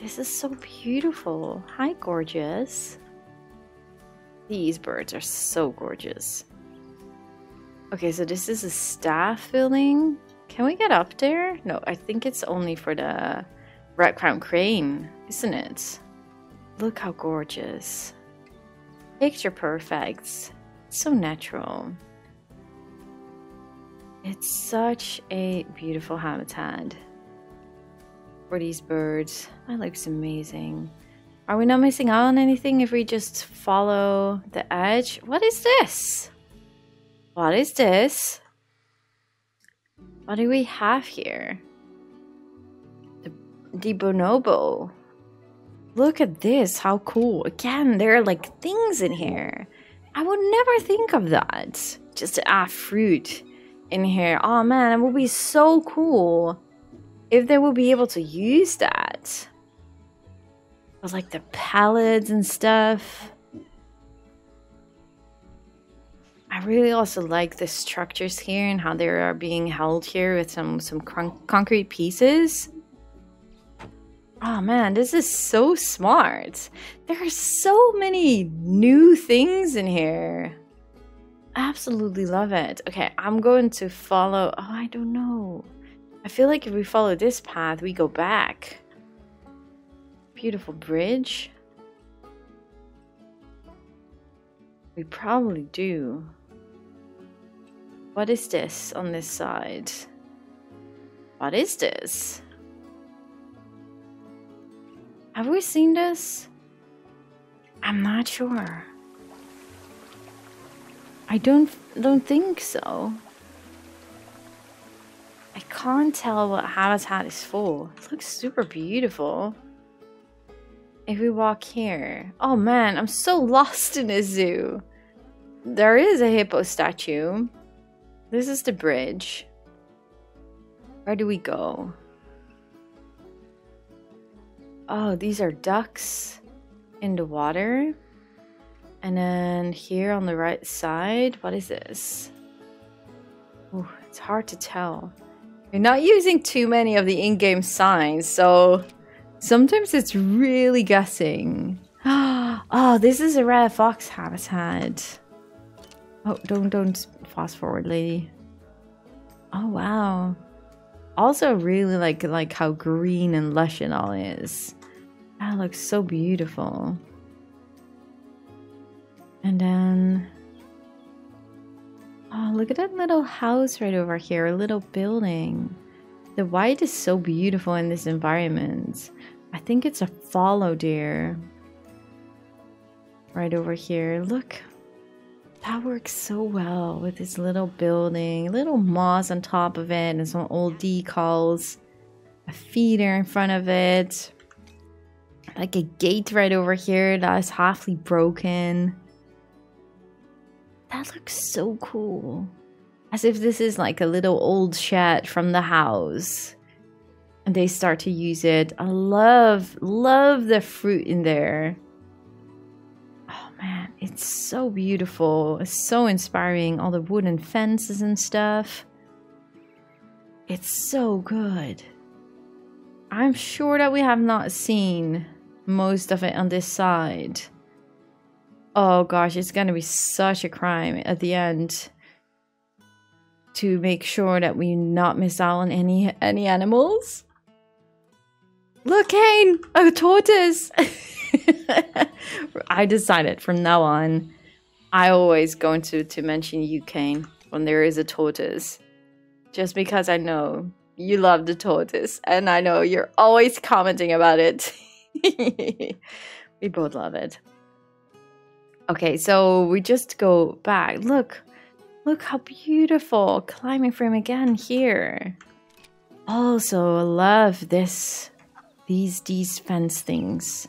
This is so beautiful. Hi, gorgeous. These birds are so gorgeous. Okay, so this is a staff building. Can we get up there? No, I think it's only for the red crown crane, isn't it? Look how gorgeous. Picture perfect. So natural. It's such a beautiful habitat for these birds. That looks amazing. Are we not missing out on anything if we just follow the edge? What is this? What is this? What do we have here? The, the bonobo. Look at this. How cool. Again, there are like things in here. I would never think of that. Just to add fruit in here. Oh man, it would be so cool if they would be able to use that. With like the pallets and stuff. I really also like the structures here and how they are being held here with some, some con concrete pieces. Oh man, this is so smart. There are so many new things in here. Absolutely love it. Okay, I'm going to follow. Oh, I don't know. I feel like if we follow this path, we go back. Beautiful bridge. We probably do. What is this on this side? What is this? Have we seen this? I'm not sure. I don't don't think so. I can't tell what habitat is for. It looks super beautiful. If we walk here... Oh man, I'm so lost in this zoo. There is a hippo statue. This is the bridge. Where do we go? Oh, these are ducks in the water. And then here on the right side, what is this? Ooh, it's hard to tell. You're not using too many of the in-game signs, so sometimes it's really guessing. Oh, this is a rare fox habitat. Oh, don't don't fast forward, lady. Oh wow. Also really like like how green and lush it all is. That looks so beautiful. And then... Oh, look at that little house right over here, a little building. The white is so beautiful in this environment. I think it's a fallow deer. Right over here, look. That works so well with this little building. Little moss on top of it and some old decals. A feeder in front of it. Like a gate right over here that is halfway broken. That looks so cool. As if this is like a little old shed from the house. And they start to use it. I love, love the fruit in there. Oh man, it's so beautiful. It's so inspiring. All the wooden fences and stuff. It's so good. I'm sure that we have not seen most of it on this side. Oh gosh, it's gonna be such a crime at the end to make sure that we not miss out on any any animals. Look, Kane, a tortoise. I decided from now on, I always going to to mention you, Kane, when there is a tortoise, just because I know you love the tortoise, and I know you're always commenting about it. We both love it. Okay, so we just go back. Look, look how beautiful. Climbing frame again here. Also, I love this, these, these fence things.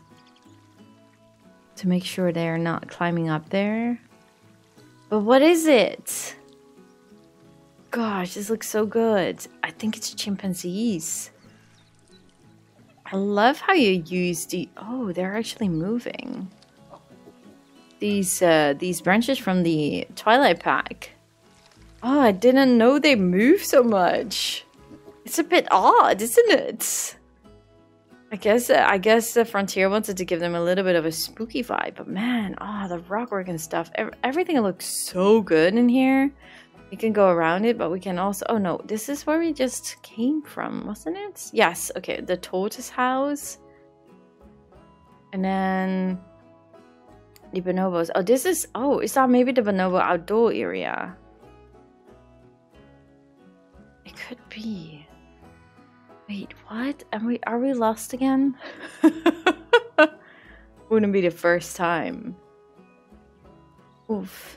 To make sure they're not climbing up there. But what is it? Gosh, this looks so good. I think it's chimpanzees. I love how you use the... Oh, they're actually moving. These uh, these branches from the Twilight pack. Oh, I didn't know they move so much. It's a bit odd, isn't it? I guess uh, I guess the Frontier wanted to give them a little bit of a spooky vibe, but man, oh, the rockwork and stuff. Ev everything looks so good in here. We can go around it, but we can also... Oh no, this is where we just came from, wasn't it? Yes, okay, the tortoise house. And then... the bonobos. Oh, this is... Oh, is that maybe the bonobo outdoor area? It could be. Wait, what? Are we, are we lost again? Wouldn't be the first time. Oof.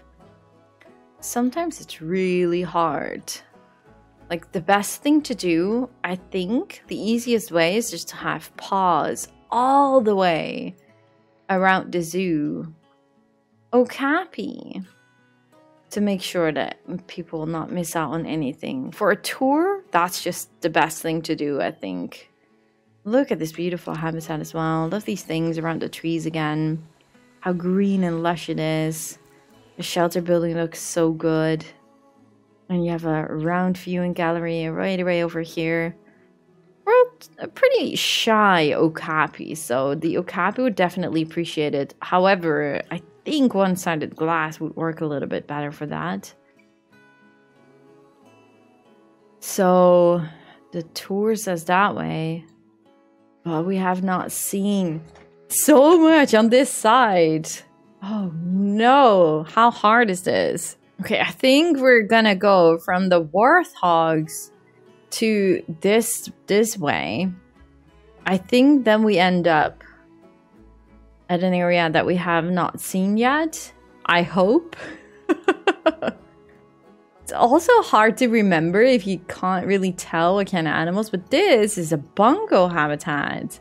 Sometimes it's really hard. Like, the best thing to do, I think, the easiest way is just to have paws all the way around the zoo. Oh, Cappy, to make sure that people will not miss out on anything. For a tour, that's just the best thing to do, I think. Look at this beautiful habitat as well. Love these things around the trees again. How green and lush it is. The shelter building looks so good. And you have a round viewing gallery right away over here. We're pretty shy okapi, so the okapi would definitely appreciate it. However, I think one-sided glass would work a little bit better for that. So the tour says that way, but we have not seen so much on this side. Oh no, how hard is this? Okay, I think we're gonna go from the warthogs to this this way. I think then we end up at an area that we have not seen yet, I hope. It's also hard to remember if you can't really tell what kind of animals, but this is a bongo habitat.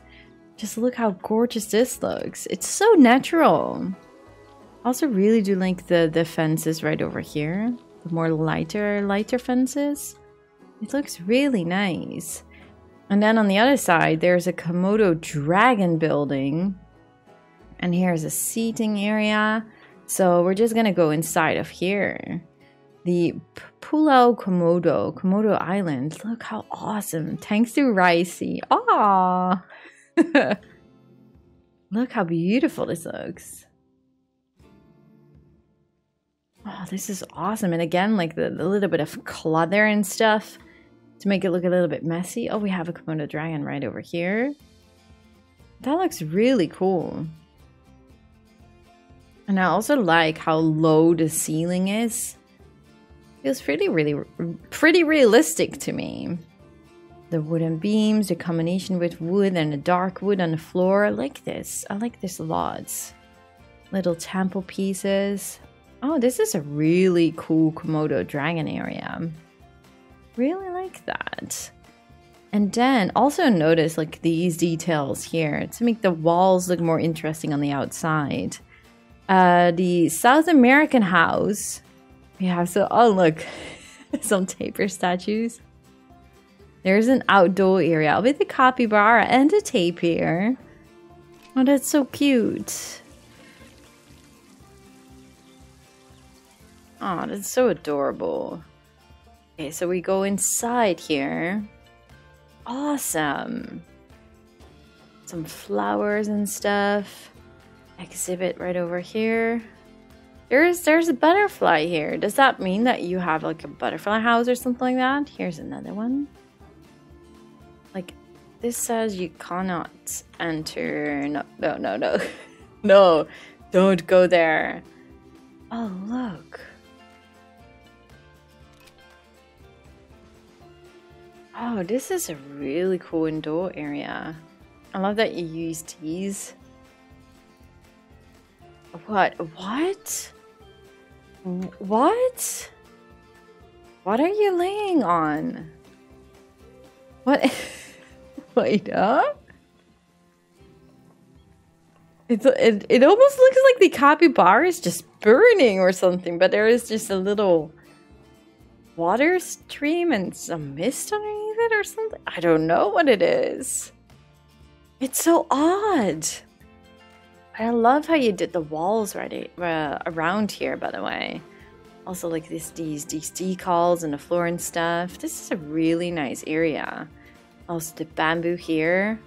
Just look how gorgeous this looks. It's so natural. I also really do like the, the fences right over here. The more lighter, lighter fences. It looks really nice. And then on the other side, there's a Komodo dragon building. And here's a seating area. So we're just gonna go inside of here. The Pulau Komodo, Komodo Island. Look how awesome. Thanks to Ricey. Ah. Look how beautiful this looks. Oh, this is awesome. And again, like the, the little bit of clutter and stuff to make it look a little bit messy. Oh, we have a Komodo dragon right over here. That looks really cool. And I also like how low the ceiling is. Feels pretty, really, pretty realistic to me. The wooden beams, the combination with wood and the dark wood on the floor. I like this. I like this lots. Little temple pieces. Oh, this is a really cool Komodo dragon area. Really like that. And then also notice like these details here to make the walls look more interesting on the outside. Uh, the South American house. Yeah, so, oh look, some tapir statues. There's an outdoor area with a capybara and a tapir. Oh, that's so cute. Oh, that's so adorable. Okay, so we go inside here. Awesome. Some flowers and stuff. Exhibit right over here. There's there's a butterfly here. Does that mean that you have like a butterfly house or something like that? Here's another one. Like this says you cannot enter. No, no, no, no. No, don't go there. Oh, look. Oh, this is a really cool indoor area. I love that you used these. What? What? What? What are you laying on? What? Wait up. It's, it, it almost looks like the capybara is just burning or something, but there is just a little water stream and some mist underneath it or something. I don't know what it is. It's so odd. I love how you did the walls right uh, around here, by the way. Also, like this, these, these decals and the floor and stuff. This is a really nice area. Also, the bamboo here.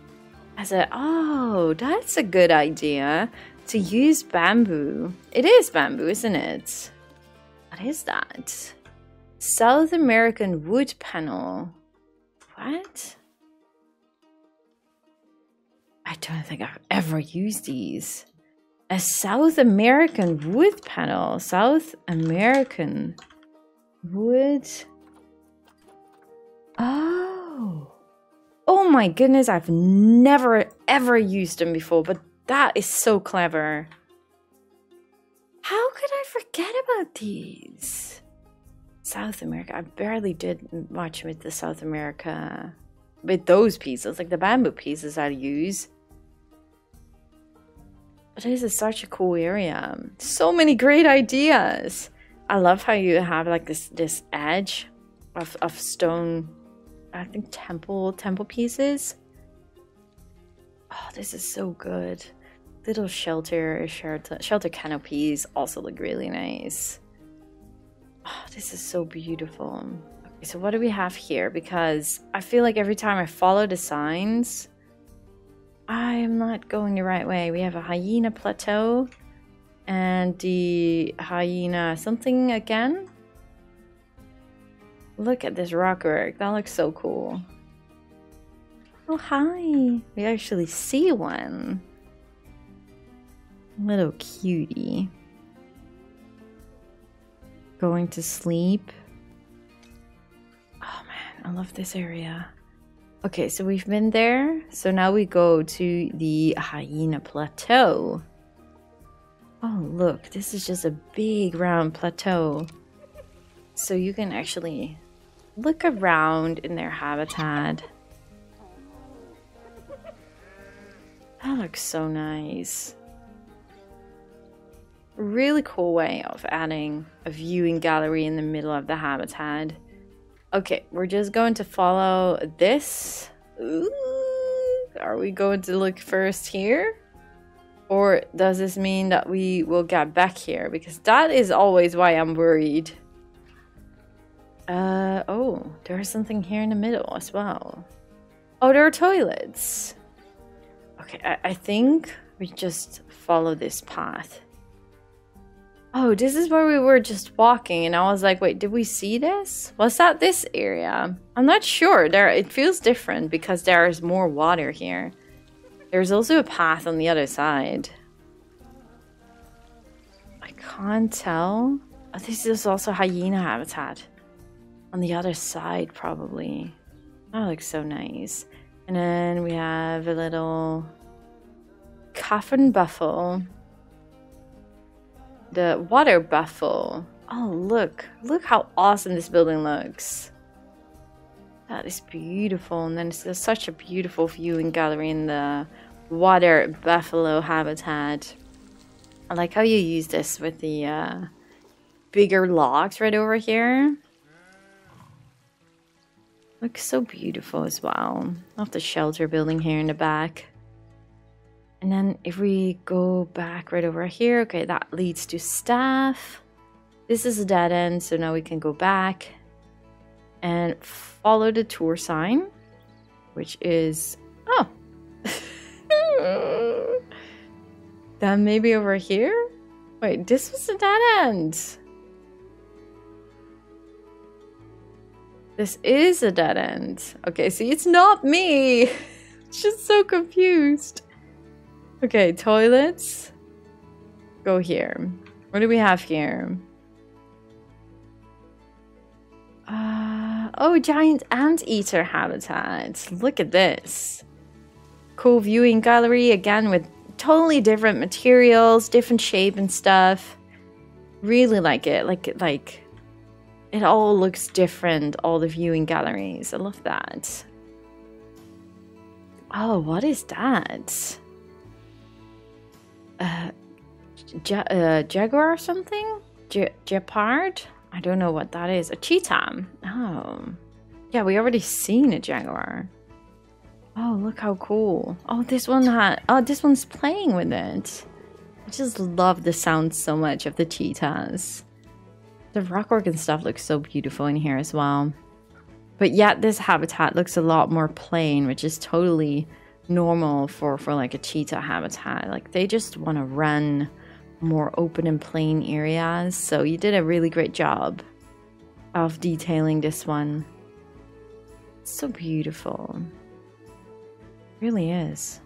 I said, oh, that's a good idea to use bamboo. It is bamboo, isn't it? What is that? South American wood panel. What? I don't think I've ever used these. A South American wood panel. South American wood. Oh. Oh my goodness, I've never ever used them before, but that is so clever. How could I forget about these? South America. I barely did much with the South America, with those pieces, like the bamboo pieces I use. But this is such a cool area. So many great ideas. I love how you have like this this edge of, of stone, I think temple temple pieces. Oh, this is so good. Little shelter shelter shelter canopies also look really nice. Oh, this is so beautiful. Okay, so what do we have here? Because I feel like every time I follow the signs, I am not going the right way. We have a hyena plateau and the hyena something again. Look at this rockwork. That looks so cool. Oh, hi. We actually see one. Little cutie. Going to sleep. Oh man, I love this area. Okay, so we've been there. So now we go to the Hyena Plateau. Oh look, this is just a big round plateau. So you can actually look around in their habitat. That looks so nice. Really cool way of adding a viewing gallery in the middle of the habitat. Okay, we're just going to follow this. Ooh, are we going to look first here? Or does this mean that we will get back here? Because that is always why I'm worried. Uh, oh, there's something here in the middle as well. Oh, there are toilets. Okay, I, I think we just follow this path. Oh, this is where we were just walking, and I was like, wait, did we see this? Was that this area? I'm not sure. There, it feels different because there is more water here. There's also a path on the other side. I can't tell. Oh, this is also hyena habitat. On the other side, probably. That looks so nice. And then we have a little coffin buffalo. The water buffalo. Oh, look. Look how awesome this building looks. That is beautiful. And then it's just such a beautiful viewing gallery in the water buffalo habitat. I like how you use this with the uh, bigger logs right over here. Looks so beautiful as well. Love the shelter building here in the back. And then if we go back right over here, okay, that leads to staff. This is a dead end, so now we can go back and follow the tour sign, which is, oh, then maybe over here. Wait, this was a dead end. This is a dead end. Okay, see, it's not me. It's just so confused. Okay, toilets. Go here. What do we have here? Uh, oh, giant anteater habitat. Look at this. Cool viewing gallery, again, with totally different materials, different shape and stuff. Really like it. Like, like... It all looks different, all the viewing galleries. I love that. Oh, what is that? Uh, ja uh, jaguar or something? Ja Jeopard? I don't know what that is. A cheetah. Oh. Yeah, we already seen a jaguar. Oh, look how cool. Oh, this one had... Oh, this one's playing with it. I just love the sound so much of the cheetahs. The rockwork and stuff looks so beautiful in here as well. But yet this habitat looks a lot more plain, which is totally normal for, for like a cheetah habitat. Like they just want to run more open and plain areas. So you did a really great job of detailing this one. It's so beautiful. It really is.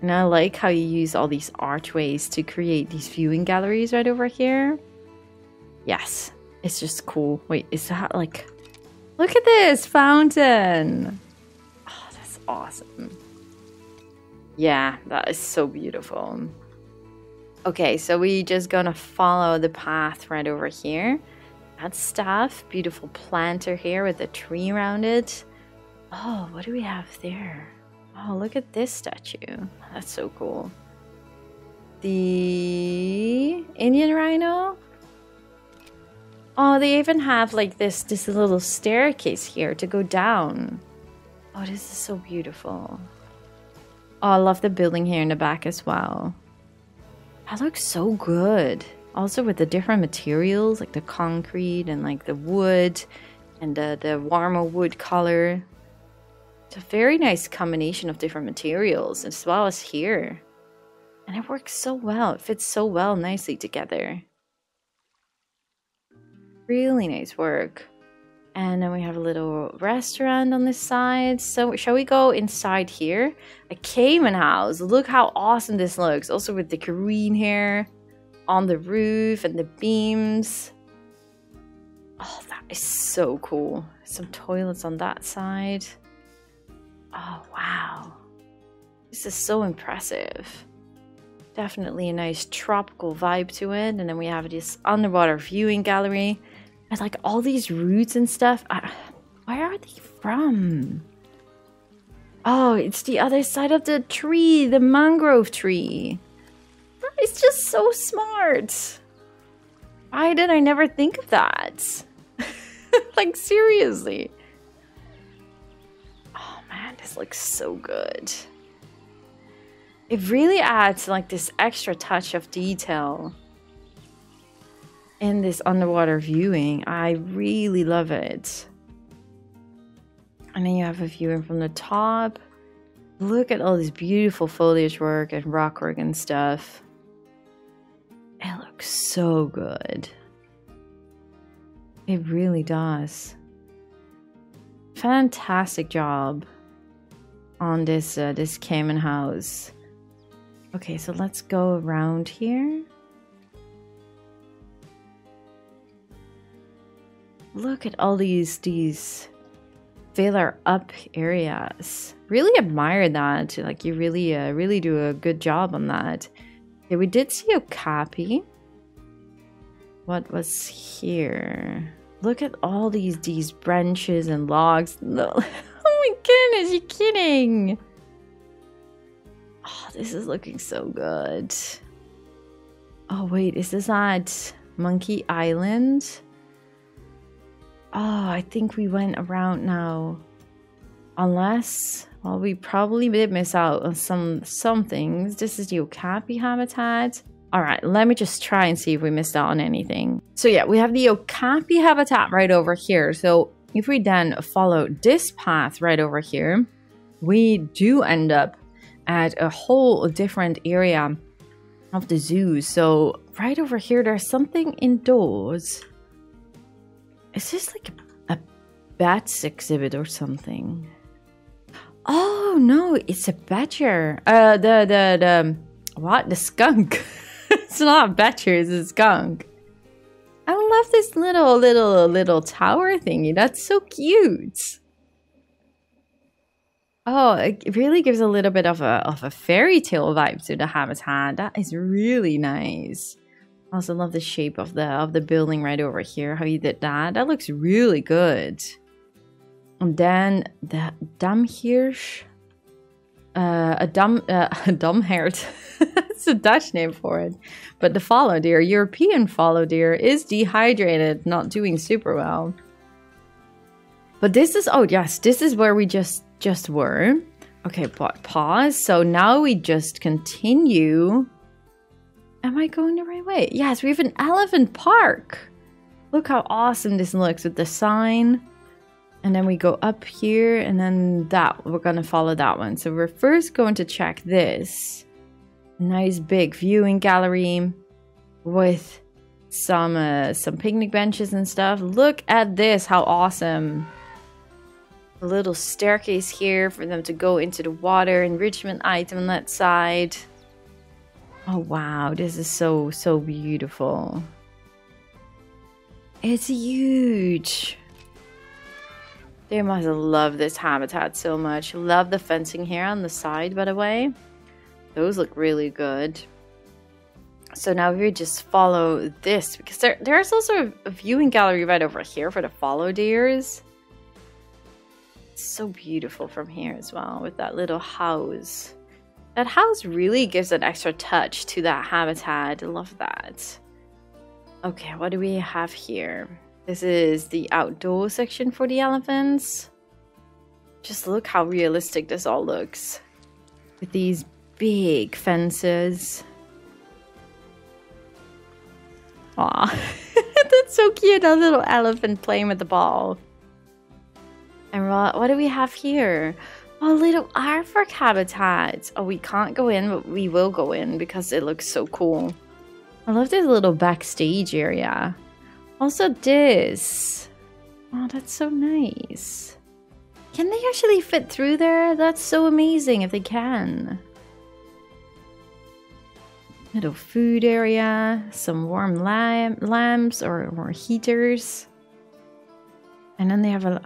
And I like how you use all these archways to create these viewing galleries right over here. Yes, it's just cool. Wait, is that like... Look at this fountain. Oh, that's awesome. Yeah, that is so beautiful. Okay, so we're just gonna follow the path right over here. That's staff. Beautiful planter here with a tree around it. Oh, what do we have there? Oh, look at this statue. That's so cool. The Indian rhino? Oh, they even have like this, this little staircase here to go down. Oh, this is so beautiful. Oh, I love the building here in the back as well. That looks so good. Also with the different materials, like the concrete and like the wood and the, the warmer wood color. It's a very nice combination of different materials as well as here. And it works so well. It fits so well nicely together. Really nice work. And then we have a little restaurant on the side. So shall we go inside here? A Cayman house. Look how awesome this looks. Also with the green here on the roof and the beams. Oh, that is so cool. Some toilets on that side. Oh, wow. This is so impressive. Definitely a nice tropical vibe to it. And then we have this underwater viewing gallery. And like all these roots and stuff. I, where are they from? Oh, it's the other side of the tree, the mangrove tree. That is just so smart. Why did I never think of that? Like, seriously. Oh man, this looks so good. It really adds like this extra touch of detail in this underwater viewing. I really love it. And then you have a viewing from the top. Look at all this beautiful foliage work and rock work and stuff. It looks so good. It really does. Fantastic job on this uh, this Cayman house. Okay, so let's go around here. Look at all these these filler up areas. Really admire that. Like, you really uh, really do a good job on that. Okay, we did see a copy. What was here? Look at all these these branches and logs. Oh my goodness, you're kidding. Oh, this is looking so good. Oh wait, is this at Monkey Island? Oh, I think we went around now. Unless, well, we probably did miss out on some some things. This is the okapi habitat. All right, let me just try and see if we missed out on anything. So yeah, we have the okapi habitat right over here. So if we then follow this path right over here, we do end up at a whole different area of the zoo. So right over here, there's something indoors. Is this like a, a bats exhibit or something? Oh no, it's a badger. Uh, the the the what? The skunk. It's not a badger, it's a skunk. I love this little little little tower thingy. That's so cute. Oh, it really gives a little bit of a of a fairy tale vibe to the habitat. That is really nice. I also love the shape of the of the building right over here. How you did that? That looks really good. And then the Damhirsch, uh, a dam uh, a Damhert. It's a Dutch name for it. But the fallow deer, European fallow deer, is dehydrated, not doing super well. But this is, oh yes, this is where we just just were. Okay, but pause. So now we just continue. Am I going the right way? Yes, we have an elephant park. Look how awesome this looks with the sign. And then we go up here, and then that, we're gonna follow that one. So we're first going to check this. Nice big viewing gallery with some, uh, some picnic benches and stuff. Look at this, how awesome. A little staircase here for them to go into the water, enrichment item on that side. Oh wow, this is so, so beautiful. It's huge. They must love this habitat so much. Love the fencing here on the side, by the way. Those look really good. So now we just follow this, because there, there's also a viewing gallery right over here for the fallow deers. It's so beautiful from here as well with that little house. That house really gives an extra touch to that habitat. I love that. Okay, what do we have here? This is the outdoor section for the elephants. Just look how realistic this all looks. With these big fences. Aw, that's so cute, that little elephant playing with the ball. And what do we have here? Oh, little aardvark habitat. Oh, we can't go in, but we will go in because it looks so cool. I love this little backstage area. Also this. Oh, that's so nice. Can they actually fit through there? That's so amazing if they can. Little food area, some warm lamp, lamps or, or heaters. And then they have a...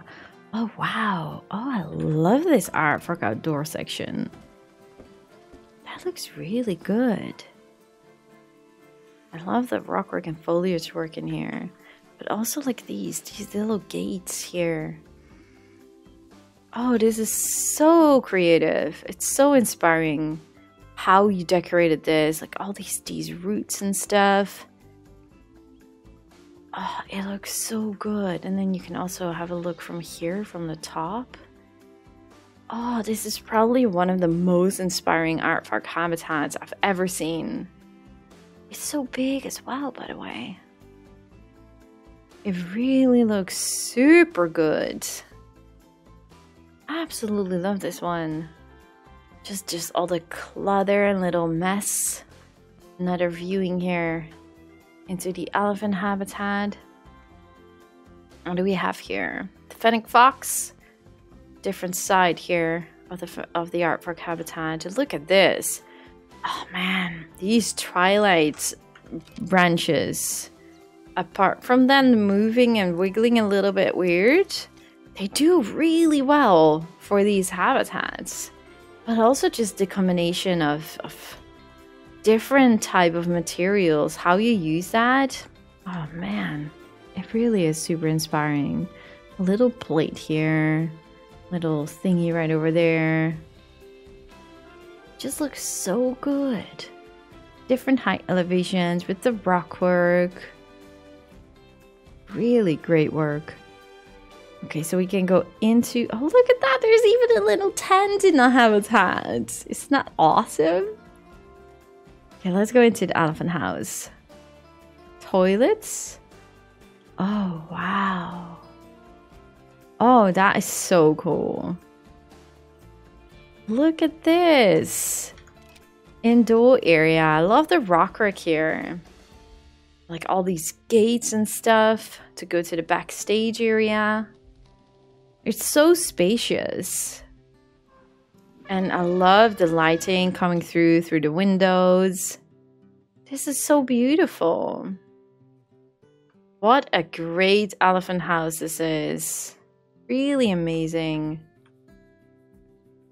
Oh, wow. Oh, I love this artwork outdoor section. That looks really good. I love the rockwork and foliage work in here. But also like these, these little gates here. Oh, this is so creative. It's so inspiring how you decorated this, like all these these roots and stuff. Oh, it looks so good. And then you can also have a look from here, from the top. Oh, this is probably one of the most inspiring aardvark habitats I've ever seen. It's so big as well, by the way. It really looks super good. I absolutely love this one. Just, just all the clutter and little mess. Another viewing here into the elephant habitat. What do we have here? The fennec fox. Different side here of the of the aardvark habitat. Look at this. Oh man, these twilight branches. Apart from them moving and wiggling a little bit weird, they do really well for these habitats. But also just the combination of, of different type of materials, how you use that. Oh man, it really is super inspiring. A little plate here, little thingy right over there. Just looks so good. Different height elevations with the rock work. Really great work. Okay, so we can go into... Oh, look at that! There's even a little tent in the habitat! Isn't that awesome? Okay, let's go into the elephant house. Toilets. Oh, wow. Oh, that is so cool. Look at this! Indoor area. I love the rockwork here. Like all these gates and stuff to go to the backstage area. It's so spacious. And I love the lighting coming through, through the windows. This is so beautiful. What a great elephant house this is. Really amazing.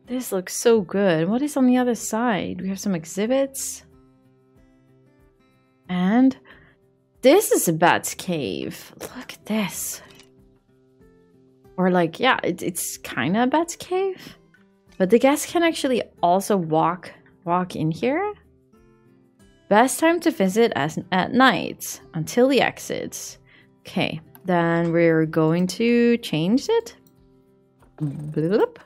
This looks so good. What is on the other side? We have some exhibits. And this is a bat's cave. Look at this. Or like, yeah, it, it's kind of a bat's cave, but the guests can actually also walk walk in here. Best time to visit as at night until the exits. Okay, then we're going to change it. Bloop.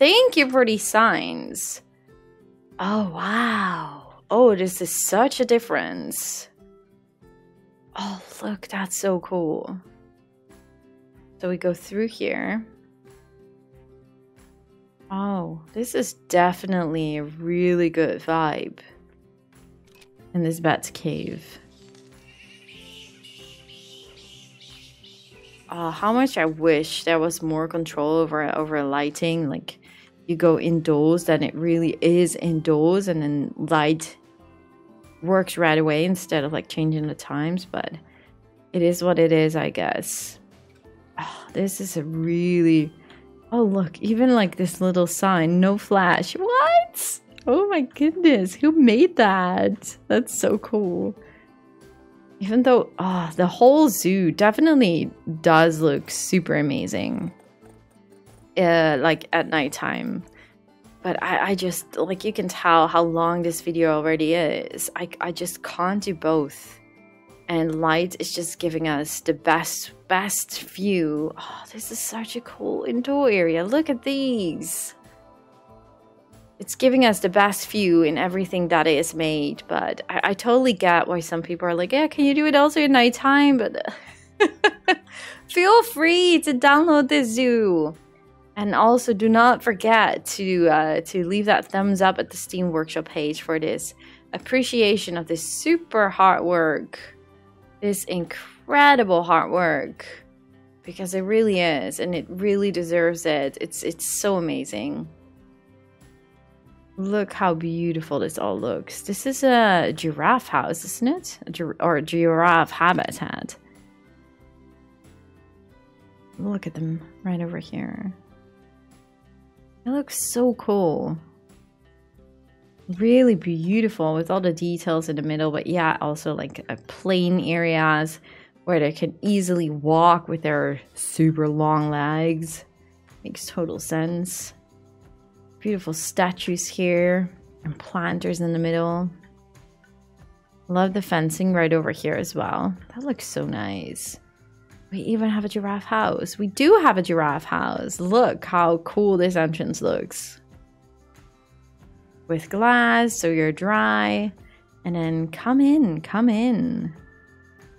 Thank you for these signs. Oh wow! Oh, this is such a difference. Oh look, that's so cool. So we go through here. Oh, this is definitely a really good vibe in this bat's cave. Uh, how much I wish there was more control over over lighting. Like you go indoors, then it really is indoors, and then light works right away instead of like changing the times. But it is what it is, I guess. Oh, this is a really... Oh, look, even like this little sign, no flash. What? Oh my goodness, who made that? That's so cool. Even though, oh, the whole zoo definitely does look super amazing. Uh, like at nighttime. But I, I just, like you can tell how long this video already is. I, I just can't do both. And light is just giving us the best, best view. Oh, this is such a cool indoor area. Look at these. It's giving us the best view in everything that is made. But I, I totally get why some people are like, yeah, can you do it also at nighttime? But feel free to download this zoo. And also do not forget to, uh, to leave that thumbs up at the Steam Workshop page for this appreciation of this super hard work. This incredible hard work. because it really is, and it really deserves it. It's, it's so amazing. Look how beautiful this all looks. This is a giraffe house, isn't it? A gir- or a giraffe habitat. Look at them right over here. It looks so cool. Really beautiful with all the details in the middle, but yeah, also like uh, plain areas where they can easily walk with their super long legs. Makes total sense. Beautiful statues here and planters in the middle. Love the fencing right over here as well. That looks so nice. We even have a giraffe house. We do have a giraffe house. Look how cool this entrance looks. With glass, so you're dry, and then come in, come in.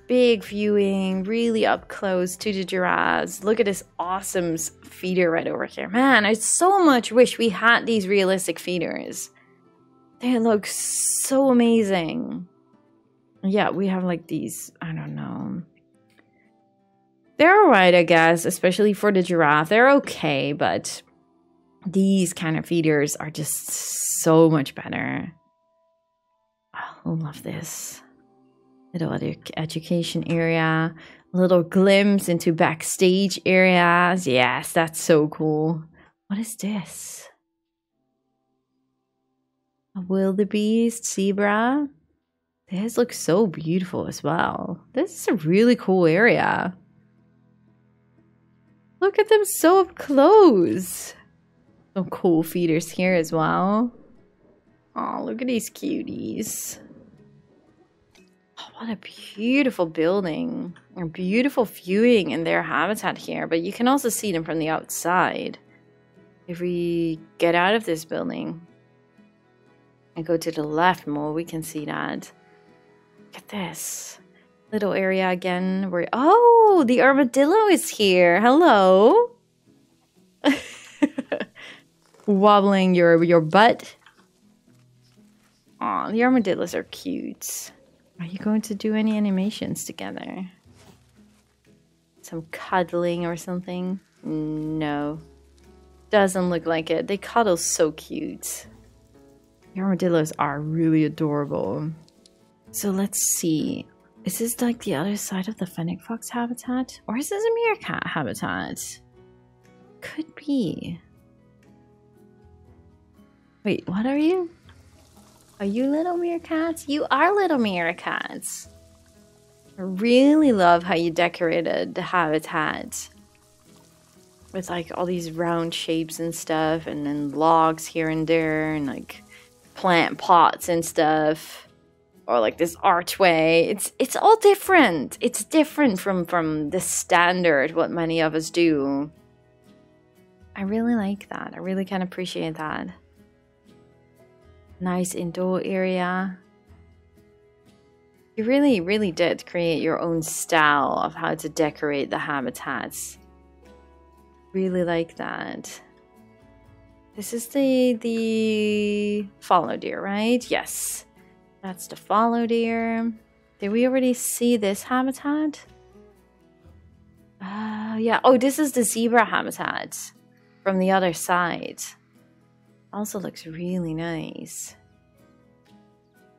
Big viewing, really up close to the giraffes. Look at this awesome feeder right over here. Man, I so much wish we had these realistic feeders. They look so amazing. Yeah, we have like these, I don't know. They're all right, I guess, especially for the giraffe. They're okay, but these kind of feeders are just so much better. Oh, I love this. Little edu- education area. Little glimpse into backstage areas. Yes, that's so cool. What is this? A wildebeest zebra. This looks so beautiful as well. This is a really cool area. Look at them so up close. Some cool feeders here as well. Oh, look at these cuties. Oh, what a beautiful building. A beautiful viewing in their habitat here, but you can also see them from the outside. If we get out of this building and go to the left more, we can see that. Look at this. Little area again where... Oh, the armadillo is here. Hello. Wobbling your, your butt. Aw, the armadillos are cute. Are you going to do any animations together? Some cuddling or something? No. Doesn't look like it. They cuddle so cute. The armadillos are really adorable. So let's see. Is this like the other side of the fennec fox habitat? Or is this a meerkat habitat? Could be. Wait, what are you? Are you little meerkats? You are little meerkats. I really love how you decorated the habitat. With like all these round shapes and stuff, and then logs here and there, and like plant pots and stuff. Or like this archway. It's it's all different. It's different from, from the standard, what many of us do. I really like that. I really can appreciate that. Nice indoor area. You really, really did create your own style of how to decorate the habitats. Really like that. This is the the fallow deer, right? Yes. That's the fallow deer. Did we already see this habitat? Uh, yeah. Oh, this is the zebra habitat from the other side. Also looks really nice.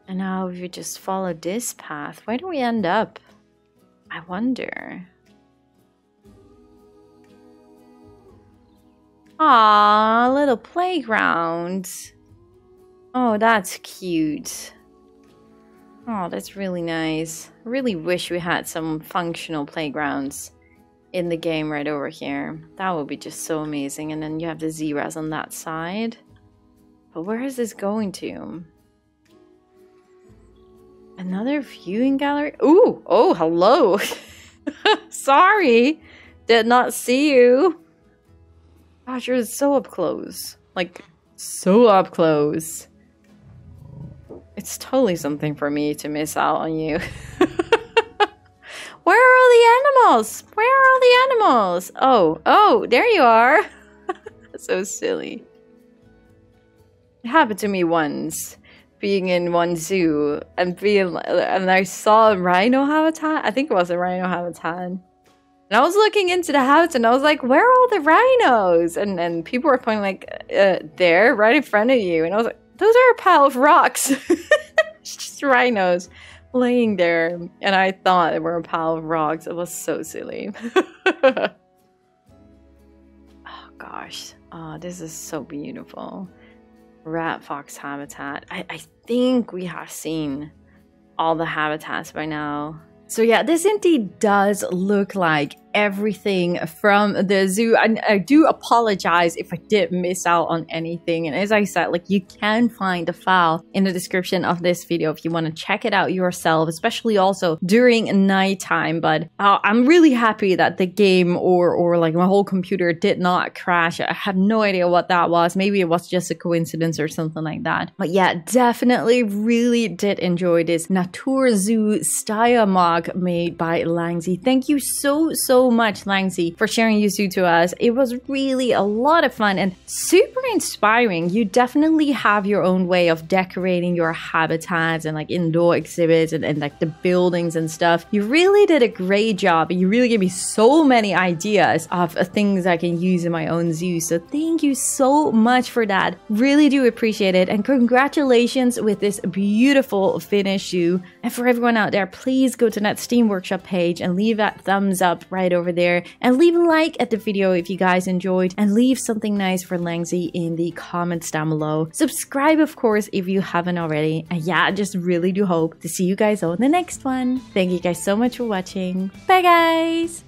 And now if you just follow this path, where do we end up? I wonder. Aww, little playground. Oh, that's cute. Oh, that's really nice. I really wish we had some functional playgrounds in the game right over here. That would be just so amazing. And then you have the zebras on that side. But where is this going to? Another viewing gallery? Ooh! Oh, hello! Sorry! Did not see you! Gosh, you're so up close. Like, so up close. It's totally something for me to miss out on you. Where are all the animals? Where are all the animals? Oh, oh, there you are! So silly. It happened to me once, being in one zoo, and being, and I saw a rhino habitat. I think it was a rhino habitat. And I was looking into the house, and I was like, where are all the rhinos? And and people were pointing like, uh, there, right in front of you. And I was like, those are a pile of rocks. It's just rhinos laying there. And I thought they were a pile of rocks. It was so silly. Oh, gosh. Oh, this is so beautiful. Rat fox habitat. I, I think we have seen all the habitats by now. So yeah, this indeed does look like everything from the zoo. And I do apologize if I did miss out on anything. And as I said, like, you can find the file in the description of this video if you want to check it out yourself, especially also during nighttime. But uh, I'm really happy that the game or or like my whole computer did not crash. I had no idea what that was. Maybe it was just a coincidence or something like that. But yeah, definitely really did enjoy this Natur Zoo Steiermark made by Langsi. Thank you so so much, Langsi, for sharing your zoo to us. It was really a lot of fun and super inspiring. You definitely have your own way of decorating your habitats and like indoor exhibits and, and like the buildings and stuff. You really did a great job, and you really gave me so many ideas of uh, things I can use in my own zoo. So thank you so much for that. Really do appreciate it, and congratulations with this beautiful Finnish zoo. And for everyone out there, please go to that Steam Workshop page and leave that thumbs up right over there, and leave a like at the video if you guys enjoyed, and leave something nice for Langsi in the comments down below. Subscribe, of course, if you haven't already, and yeah, I just really do hope to see you guys on the next one. Thank you guys so much for watching. Bye guys.